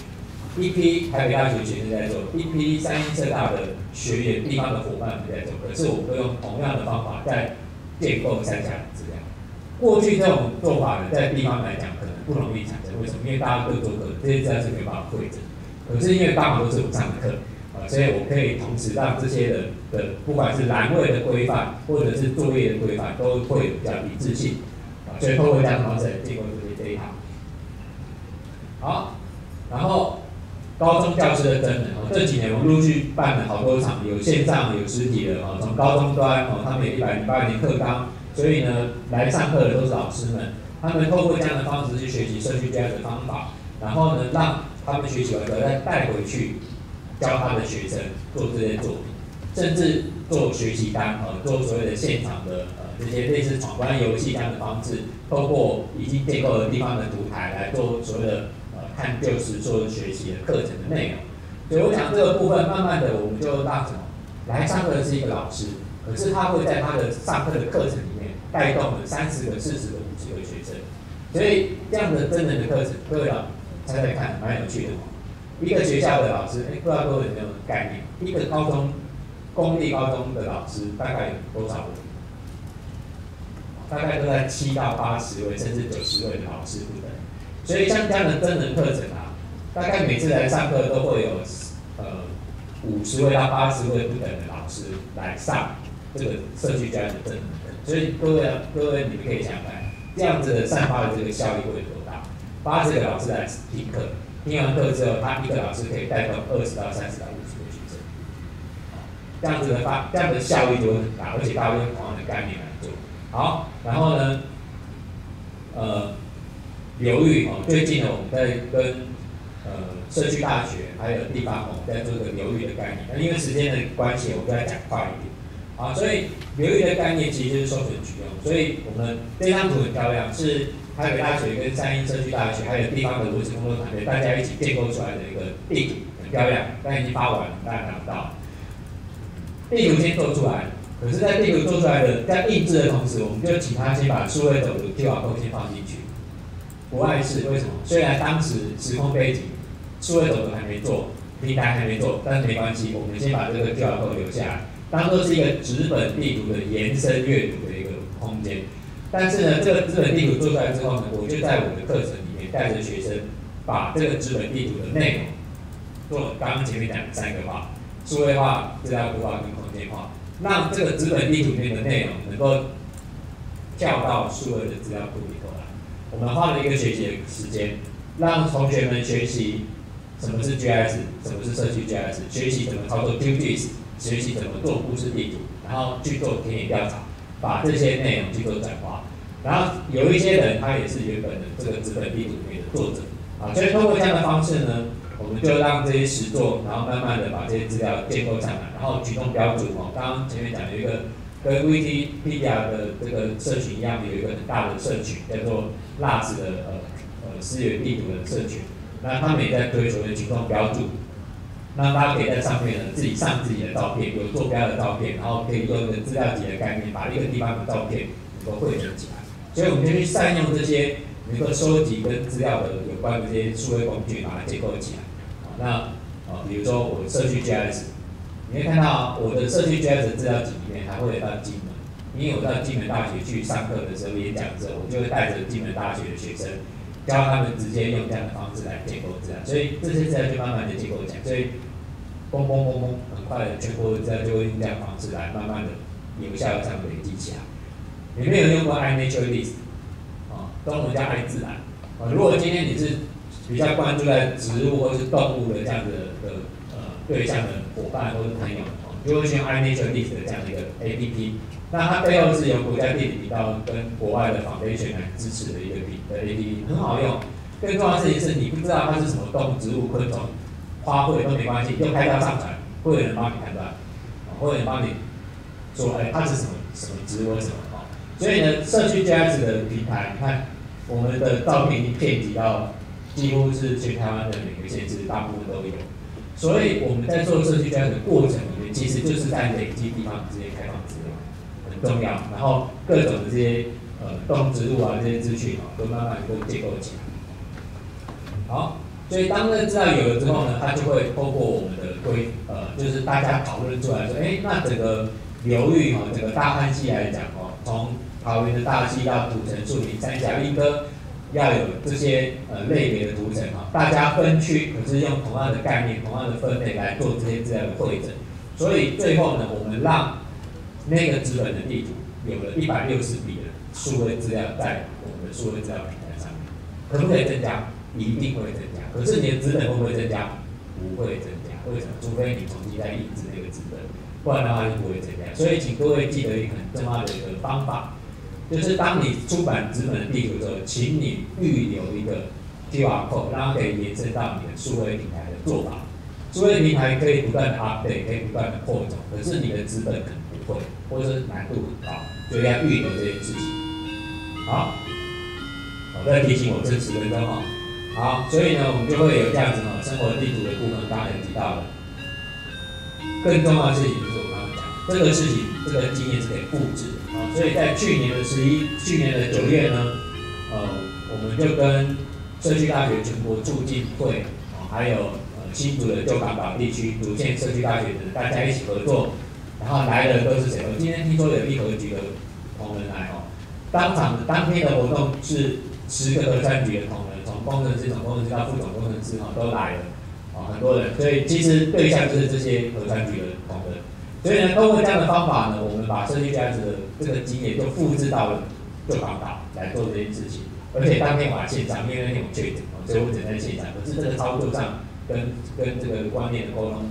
一批台北大学学生在做，一批三一社大的学员、地方的伙伴们在做，可是我们会用同样的方法在建构三峡的资料。过去这种做法呢，在地方来讲可能不容易产生，为什么？因为大家各做各的，这些资料是没有办法汇整。可是因为刚好都是我上的课啊，所以我可以同时让这些人的不管是栏位的规范，或者是作业的规范，都会有比较一致性啊。所以透过这样的方式来建构这些 data。好，然后。 高中教师的真人哦，这几年我们陆续办了好多场，有线上有实体的哦。从高中端哦，他们有108年课纲，所以呢，来上课的都是老师们，他们透过这样的方式去学习社区GIS的方法，然后呢，让他们学习完之后再带回去教他的学生做这些作品，甚至做学习单哦，做所谓的现场的这些类似闯关游戏这样的方式，透过已经建构的地方的图台来做所谓的。 看旧时做学习的课程的内容，所以我想这个部分慢慢的我们就让什么来上课的是一个老师，可是他会在他的上课的课程里面带动了30个、40个、50个学生，所以这样的真人的课程，各位猜猜看，蛮有趣的。一个学校的老师，不知道各位有没有概念？一个高中公立高中的老师大概有多少人？大概都在70到80位甚至90位的老师不等。 所以像这样的真人课程啊，大概每次来上课都会有50位到80位不等的老师来上这个社区GIS的真人课。所以各位你们可以想想看，这样子的散发的这个效益会有多大？80个老师来听课，听完课之后，他一个老师可以带动20到30到50个学生，这样子的效益就会很大，而且大家用同样的概念来做。好，然后呢，流域哦，最近呢，我们在跟社区大学还有地方我们在做个流域的概念。那因为时间的关系，我们再讲快一点。好，所以流域的概念其实就是搜寻取用。所以我们这张图很漂亮，是台北大学跟三一社区大学还有地方的文史工作团队大家一起建构出来的一个地图，很漂亮，但已经发完了，大家拿不到。地图先做出来，可是，在地图做出来的在印制的同时，我们就请他先把数位走读 QR code 先放进去。 国外是为什么？虽然当时时空背景、数位走读还没做，平台还没做，但是没关系，我们先把这个 QR code 留下来，当做是一个纸本地图的延伸阅读的一个空间。但是呢，这个纸本地图做出来之后呢，我就在我的课程里面带着学生把这个纸本地图的内容做刚刚前面讲的3个化：数位化、资料库化跟空间化，让这个纸本地图里面的内容能够跳到数位的资料库里头来。 我们花了一个学习的时间，让同学们学习什么是 GIS， 什么是社区 GIS， 学习怎么操作 QGIS， 学习怎么做故事地图，然后去做田野调查，把这些内容去做转化。然后有一些人他也是原本的这个纸本地图里面的作者啊，所以通过这样的方式呢，我们就让这些实作，然后慢慢的把这些资料建构上来，然后取用标准哦。刚刚前面讲有一个跟 Wikipedia 的这个社群一样，有一个很大的社群叫做辣子的思源地图的社群。那他们也在推所谓的群众标注，那大家可以在上面呢自己上自己的照片，有坐标的照片，然后可以用资料集的概念把一个地方的照片能够汇整起来。所以我们就去善用这些能够收集跟资料的有关的这些数位工具，把它建构起来。那比如说我的社区 GIS。 你会看到我的社区 GIS 资料集里面还会有到金门，因为我到金门大学去上课的时候、演讲的时候，我就会带着金门大学的学生，教他们直接用这样的方式来建构资料，所以这些资料就慢慢的建构起来，所以嘣嘣嘣嘣，很快的全国的资料就会用这样的方式来慢慢的有效这样累积起来。你没有用过 iNaturalist 啊，中文叫爱自然啊。如果今天你是比较关注在植物或是动物的这样子的对象的伙伴或是朋友，就会去用 iNaturalist 的这样的一个 APP， 那它背后是由国家地理频道跟国外的 Foundation 来支持的一个 APP， 很好用。更重要的事情是你不知道它是什么动物、植物、昆虫、花卉都没关系，用拍照上传，会有人帮你判断，会有人帮你说，哎，它是什么植物什么哦。所以呢，社区 GIS 的平台，你看我们的照片已经遍及到几乎是全台湾的每个县市，大部分都有。 所以我们在做社区 GIS 的过程里面，其实就是在累积地方之间开放资料，很重要。然后各种的这些动植物啊这些资讯都慢慢能够建构起来。好，所以当这个资料有了之后呢，它就会透过我们的就是大家讨论出来说，哎，那整个流域整个大汉溪来讲从桃园的大溪到土城、树林、三峡、莺歌。 要有这些类别的图层大家分区，可是用同样的概念、同样的分类来做这些资料的汇整，所以最后呢，我们让那个纸本的地图有了160笔的数位资料在我们的数位资料平台上面，可不可以增加？一定会增加。可是你的纸本会不会增加？不会增加，为什么？除非你重新再印制那个纸本，不然的话就不会增加。所以请各位记得一个很重要的一个方法。 就是当你出版纸本地图的时候，请你预留一个 QR code， 让它可以延伸到你的数位平台的做法。数位平台可以不断的 update， 可以不断的扩展，可是你的纸本可能不会，或者是难度很高，所以要预留这件事情。好，我再提醒我剩10分钟哦。好，所以呢，我们就会有这样子生活地图的部分，刚才提到了。更重要的事情就是我刚刚讲，这个事情，这个经验是可以复制的。 所以在去年的9月呢，我们就跟社区大学全国促进会，还有新竹的旧港岛地区竹县社区大学的大家一起合作，然后来的都是谁？我今天听说有立合局的同仁来当天的活动是10个核算局的同仁，从工程师、总工程师到副总工程师都来了，很多人，所以其实对象就是这些核算局的同仁。 所以呢，通过这样的方法呢，我们把社区 GIS 的这个经验就复制到了旧港岛来做这件事情。而且当天我还现场，因为那天我确诊，所以我只能在现场。可是这个操作上跟这个观念的沟通，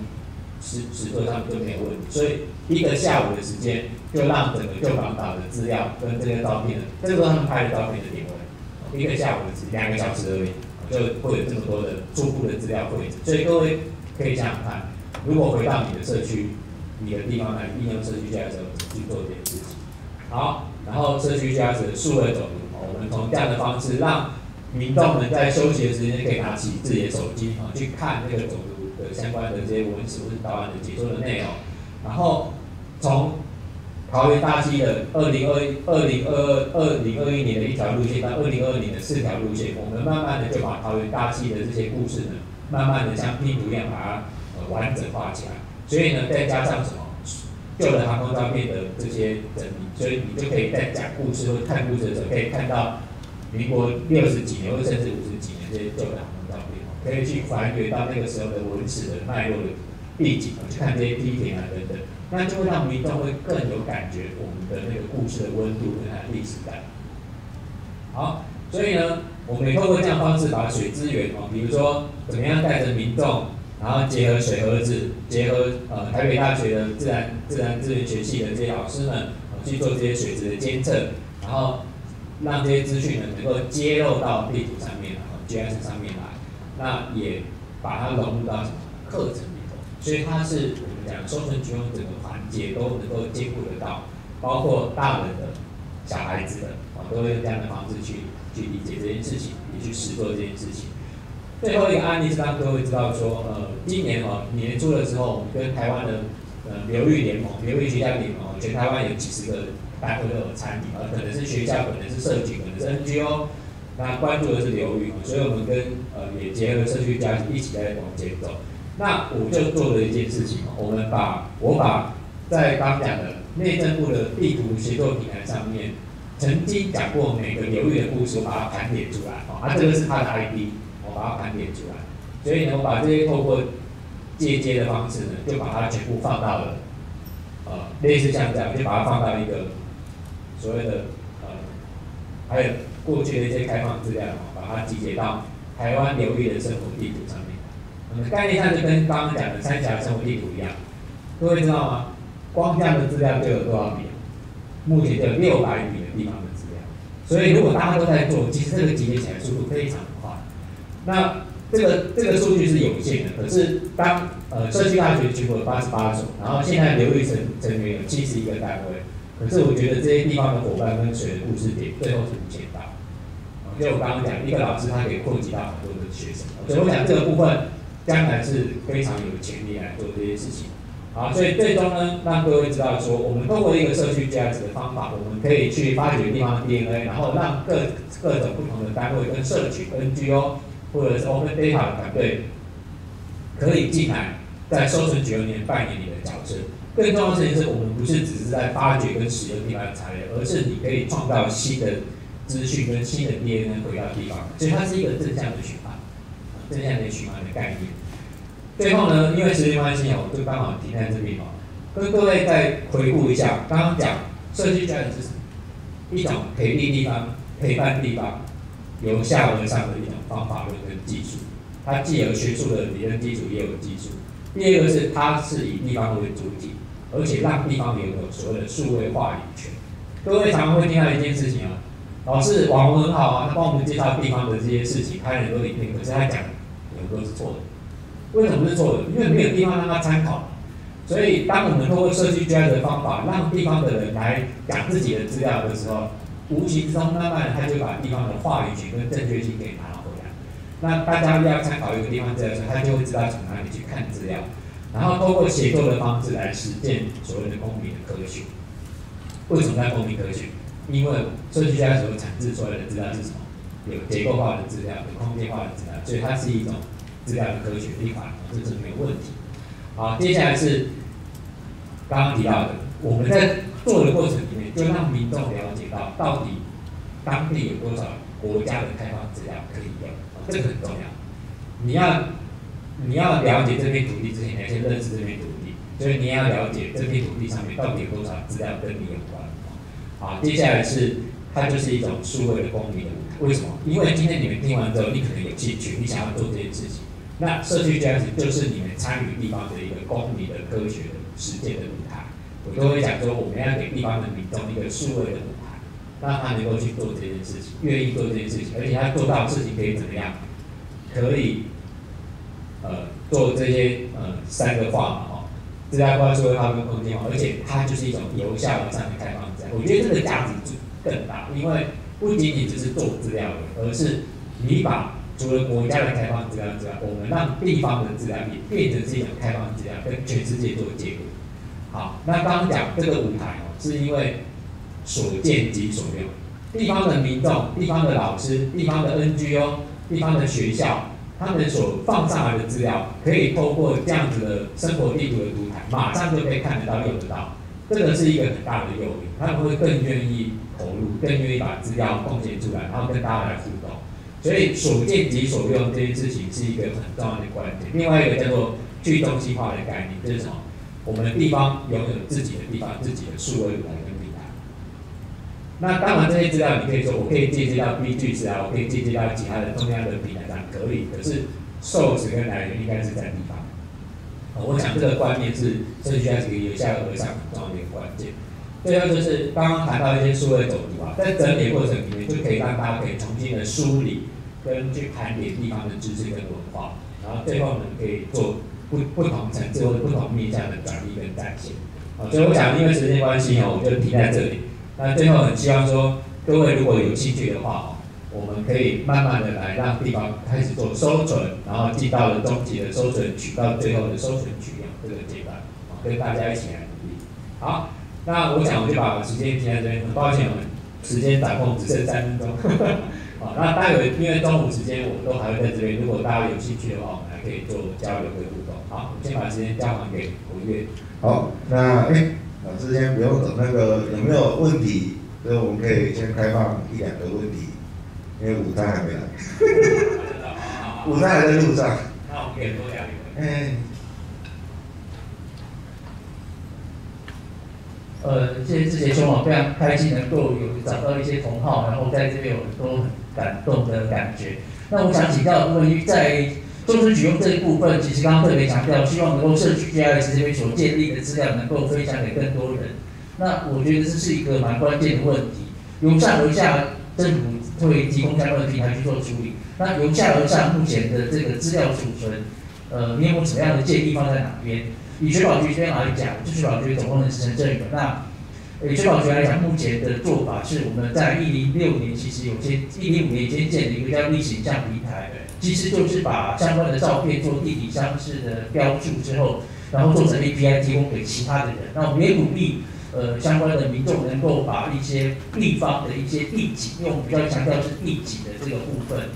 实作上就没有问题。所以一个下午的时间，就让整个旧港岛的资料跟这个照片，这个他们拍的照片的点位，一个下午的时间，2个小时而已，就会有这么多的初步的资料汇整。所以各位可以想想看，如果回到你的社区。 你的地方来应用社区 GIS 去做这件事情，好，然后社区 GIS 的数位走读，我们从这样的方式让民众们在休息的时间可以拿起自己的手机去看这个走读的相关的这些文史或是导览的解说的内容，然后从桃园大溪的2021年的一条路线到2022年的4条路线，我们慢慢的就把桃园大溪的这些故事呢，慢慢的像拼图一样把它完整化起来。 所以呢，再加上什么旧的航空照片的这些整理，所以你就可以在讲故事或看故事的时候，可以看到民国60几年或甚至50几年这些旧的航空照片，可以去还原到那个时候的文史的脉络的背景，去看这些梯田啊等等，那就会让民众会更有感觉我们的那个故事的温度跟它的历史感。好，所以呢，我们也透过这样的方式把水资源比如说怎么样带着民众。 然后结合水盒子，结合台北大学的自然资源学系的这些老师们去做这些水质的监测，然后让这些资讯呢能够揭露到地图上面GIS 上面来，那也把它融入到什么课程里头，所以它是我们讲收成取用整个环节都能够兼顾得到。包括大人的、小孩子的，都会用这样的方式去理解这件事情，也去实做这件事情。最后一个案例是让各位知道说，今年年初的时候，我们跟台湾的流域联盟、流域学校联盟，全台湾有几十个单位都有参与，可能是学校，可能是社区，可能是 NGO。 那关注的是流域，所以我们跟也结合社区家庭一起在往前走。那我就做了一件事情，我把在刚讲的内政部的地图协作平台上面曾经讲过每个流域的故事，我把它盘点出来。这个是它的 ID， 我把它盘点出来。所以呢，我把这些透过借接的方式呢，就把它全部放到了类似像这样，就把它放到一个所谓的还有。 过去的一些开放资料，把它集结到台湾流域的生活地图上面。我们概念上就跟刚刚讲的三峡生活地图一样，各位知道吗？光这样的资料就有多少笔？目前就有600笔的地方的资料。所以如果大家都在做，其实这个集结起来速度非常快。那这个数据是有限的，可是当社区大学全国有88所，然后现在流域成员有71个单位，可是我觉得这些地方的伙伴跟水的故事点最后是无限大。 就我刚刚讲，一个老师他可以扩及到很多的学生，所以我想这个部分将来是非常有潜力来做这些事情。好，所以最终呢，让各位知道说，我们通过一个社区GIS的方法，我们可以去发掘地方的 DNA， 然后让各种不同的单位跟社区、NGO 或者是 Open Data 的团队可以进来，在搜寻9年扮演你的角色。更重要的事情是我们不是只是在发掘跟使用地方的材料，而是你可以创造新的。 资讯跟新的 DNA 回到地方，所以它是一个正向的循环，正向的循环的概念。最后呢，因为时间关系我就刚好停在这边哦，跟各位再回顾一下，刚刚讲社区教育是一种培力地方、陪伴地方、由下而上的一种方法论跟技术，它既有学术的理论基础，也有技术。第二个是它是以地方为主体，而且让地方有所谓的数位话语权。各位常常会听到一件事情啊。 老师网红很好啊，他帮我们介绍地方的这些事情，拍了很多影片，可是他讲很多是错的。为什么是错的？因为没有地方让他参考。所以，当我们通过社区GIS的方法，让地方的人来讲自己的资料的时候，无形之中慢慢他就把地方的话语权跟正确性给拿回来。那大家要参考一个地方资料的时候，他就会知道从哪里去看资料，然后通过协作的方式来实践所谓的公民的科学。为什么叫公民科学？ 因为社区家所产制出来的资料是什么？有结构化的资料，有空间化的资料，所以它是一种资料的科学立法，这是没有问题。好，接下来是刚刚提到的，我们在做的过程里面，就让民众了解到底当地有多少国家的开放资料可以用，这个很重要。你要了解这片土地之前，你要先认识这片土地，所以你也要了解这片土地上面到底有多少资料跟你有关。 好，接下来是它就是一种数位的公民的舞台。为什么？因为今天你们听完之后，你可能有兴趣，你想要做这件事情。那社区GIS就是你们参与地方的一个公民的科学的实践的舞台。我都会讲说，我们要给地方的民众一个数位的舞台，让他能够去做这件事情，愿意做这件事情，而且他做到的事情可以怎么样？可以做这些3个化。 资料化、数位化跟空间化，而且它就是一种由下而上的开放资料。我觉得这个价值就更大，因为不仅仅只是做资料而已，而是你把除了国家的开放资料之外，我们让地方的资料也变成是一种开放资料，跟全世界做结合。好，那刚刚讲这个舞台哦，是因为所见即所用，地方的民众、地方的老师、地方的 NGO、地方的学校。 他们所放上来的资料，可以透过这样子的生活地图的读台，马上就可以看得到、用得到。这个是一个很大的诱因，他们会更愿意投入，更愿意把资料贡献出来，然后跟大家来互动。所以所见即所用这件事情是一个很重要的观点。另外一个叫做去中心化的概念，就是什么？我们地方拥有自己的地方、自己的数位舞台跟平台。那当然这些资料，你可以说我可以借鉴到 BGIS 啊，我可以借鉴到其他的中央的平台上。 可以，可是source跟来源应该是在地方。我想这个观念是社区GIS由下而上很重要的一个关键。最后就是刚刚谈到一些数位走读啊，在整理过程里面就可以让大家可以重新的梳理跟去盘点地方的知识跟文化，然后最后我们可以做不同层次或不同面向的转移跟展现。所以我想因为时间关系我们就停在这里。那最后很希望说，各位如果有兴趣的话，我们可以慢慢的来让地方开始做收准，然后进到了终极的收准取到最后的收准取样这个阶段，跟大家一起来努力。好，那我想我就把时间停在这边，很抱歉我们时间掌控只剩3分钟。好，那待会因为中午时间我们都还会在这边，如果大家有兴趣的话，我们还可以做交流跟互动。好，我先把时间交还给胡月。好，那老师先不用等那个有没有问题，所以我们可以先开放1、2个问题。 因为午餐还没来，午餐还在路上。那我们可以多聊一会。谢谢志杰兄，我非常开心能够有找到一些同好，然后在这边有很多很感动的感觉。那我想请教的问题，在收准取用这一部分，其实刚刚特别强调，希望能够社区 GIS 这边所建立的资料能够分享给更多人。那我觉得这是一个蛮关键的问题，由上而下政府。 会提供相关的平台去做处理。那由下而上，目前的这个资料储存，你有没有什么样的建议放在哪边？以水保局这边来讲，水保局总共能形成这里。那以水保局来讲，目前的做法是我们在2006年其实有些2005年先建立一个叫立形象平台，其实就是把相关的照片做地理相似的标注之后，然后做成 API 提供给其他的人。那我们也鼓励。 相关的民众能够把一些地方的一些地景，因为我们比较强调是地景的这个部分，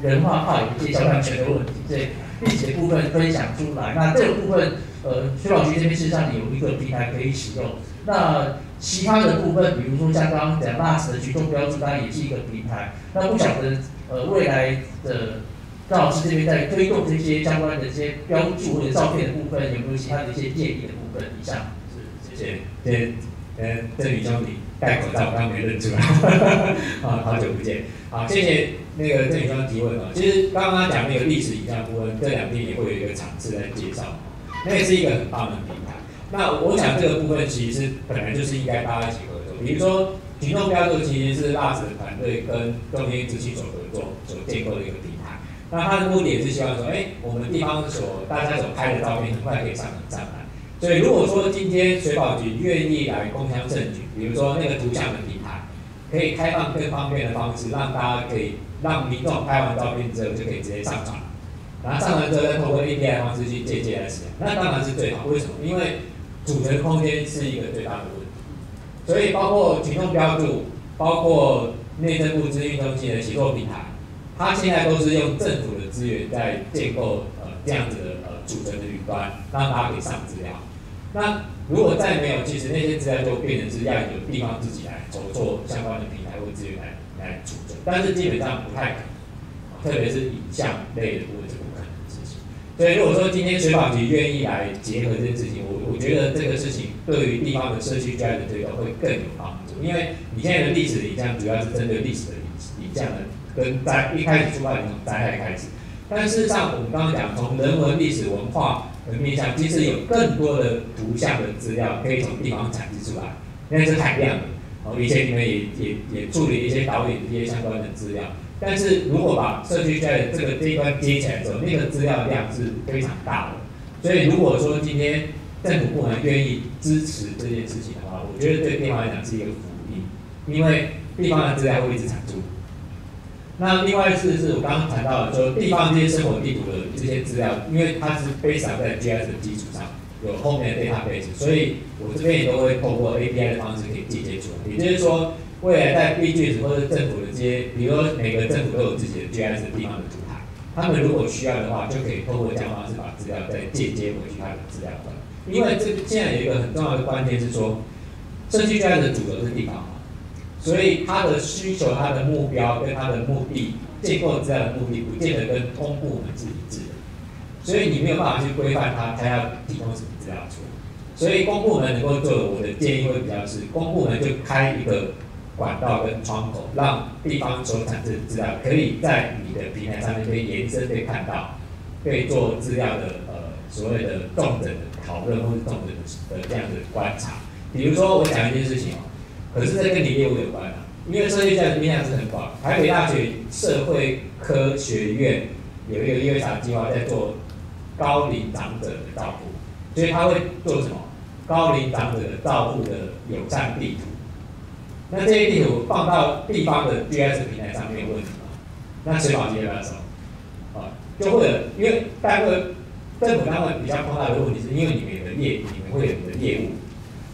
人化化有一些肖像权的问题，所以地景的部分分享出来。那这个部分，水保局这边事实上有一个平台可以使用。那其他的部分，比如说像刚刚讲 LAS 的举重标注，当然也是一个平台。那不晓得未来的赵老师这边在推动这些相关的一些标注或者照片的部分，有没有其他的一些建议的部分？以上。 郑宇兄，你戴口罩，我刚没认出来。好久不见。好，谢谢那个郑宇兄提问哦。其实刚刚讲那个历史影像部分，这两天也会有一个场次在介绍，那也是一个很棒的平台。那我想这个部分其实本来就是应该大家一起合作。比如说群众标注其实是LAS团队跟中天资讯所合作所建构的一个平台。那它的目的也是希望说，我们地方所大家所拍的照片很快可以上传上来。 所以，如果说今天水保局愿意来共襄盛举，比如说那个图像的平台，可以开放更方便的方式，让大家可以让民众拍完照片之后就可以直接上传，然后上传之后再通过 API 方式去借鉴来使用，那当然是最好。为什么？因为储存空间是一个最大的问题。所以，包括群众标注，包括内政部资讯中心的协作平台，它现在都是用政府的资源在建构这样子的。 储存的云端，让大家可以上资料。那如果再没有，其实那些资料就变成是要有地方自己来做相关的平台或资源来储存，但是基本上不太可能，特别是影像类的部分是不可能的事情。所以如果说今天水保局愿意来结合这件事情，我觉得这个事情对于地方的社区教育的推动会更有帮助，因为你现在的历史的影像主要是针对历史的影像的，跟在一开始出发点从灾害开始。 但事实上，我们刚刚讲从人文、历史文化的面向，其实有更多的图像的资料可以从地方产生出来，那是海量的。以前你们也处理一些导演一些相关的资料，但是如果把社区在这一关接起来的时候，那个资料量是非常大的。所以如果说今天政府部门愿意支持这件事情的话，我觉得对地方来讲是一个福利，因为地方的资料会一直产出。 那另外一次是我刚刚谈到的，说地方这些生活地图的这些资料，因为它是非常在 GIS 的基础上有后面的 database， 所以我这边也都会透过 API 的方式可以借鉴出来。也就是说，未来在 BGIS 或者政府的这些，比如说每个政府都有自己的 GIS 的地方的图台，他们如果需要的话，就可以透过这样的方式把资料再间接回去它的资料库。因为这现在有一个很重要的关键是说，社区 GIS 的主流是地方。 所以他的需求、他的目标跟他的目的、建构资料的目的，不见得跟公部门是一致的。所以你没有办法去规范他要提供什么资料出来。所以公部门能够做的，我的建议会比较是，公部门就开一个管道跟窗口，让地方所产生的资料可以在你的平台上面被延伸、被看到，被做资料的所谓的重整的讨论或是重整的这样的观察。比如说我讲一件事情哦。 可是这跟你业务有关啊，因为社区教育的面向是很广。台北大学社会科学院有一个业务调查计划，在做高龄长者的照顾，所以他会做什么？高龄长者照顾的友善地图。那这些地图放到地方的 GIS 平台上面有问题吗？那水保局要不要收？啊，就或者因为单位政府单位比较碰到的问题，是因为你们会有你的业务，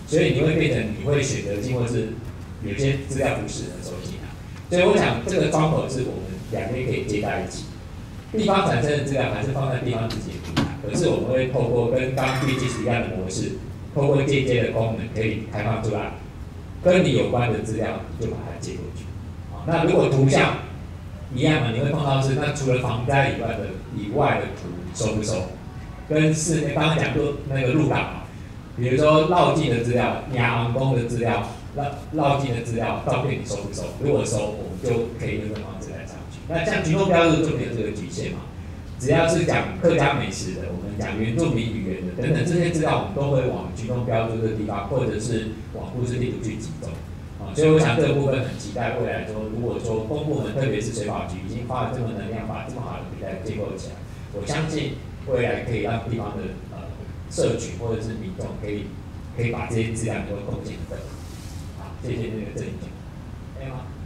所以你会变成你会选择性或是有些资料不适合收集它。所以我想这个窗口是我们两边可以接在一起，地方产生的资料还是放在地方自己的平台，可是我们会透过跟刚刚 QGIS 一样的模式，透过间接的功能可以开放出来。 跟你有关的资料，你就把它接过去。好，那如果图像一样嘛，你会碰到是那除了防灾以外的图收不收？跟室内刚刚讲过那个入港，比如说绕境的资料、牙航空的资料、绕境的资料照片你收不收？如果收，我们就可以用这种方式来上去。那像群众标注就没有这个局限嘛？只要是讲客家美食的，我们讲原住民语言的等等这些资料，我们都会往群众标注这个地方，或者是往故事地图去集中。啊，所以我想这个部分很期待未来说，如果说公部门特别是水保局已经花了这么能量，把这么好的平台建构起来，我相信未来可以让地方的社群或者是民众可以把这些资料都贡献的。好，谢谢那个郑总，可以吗？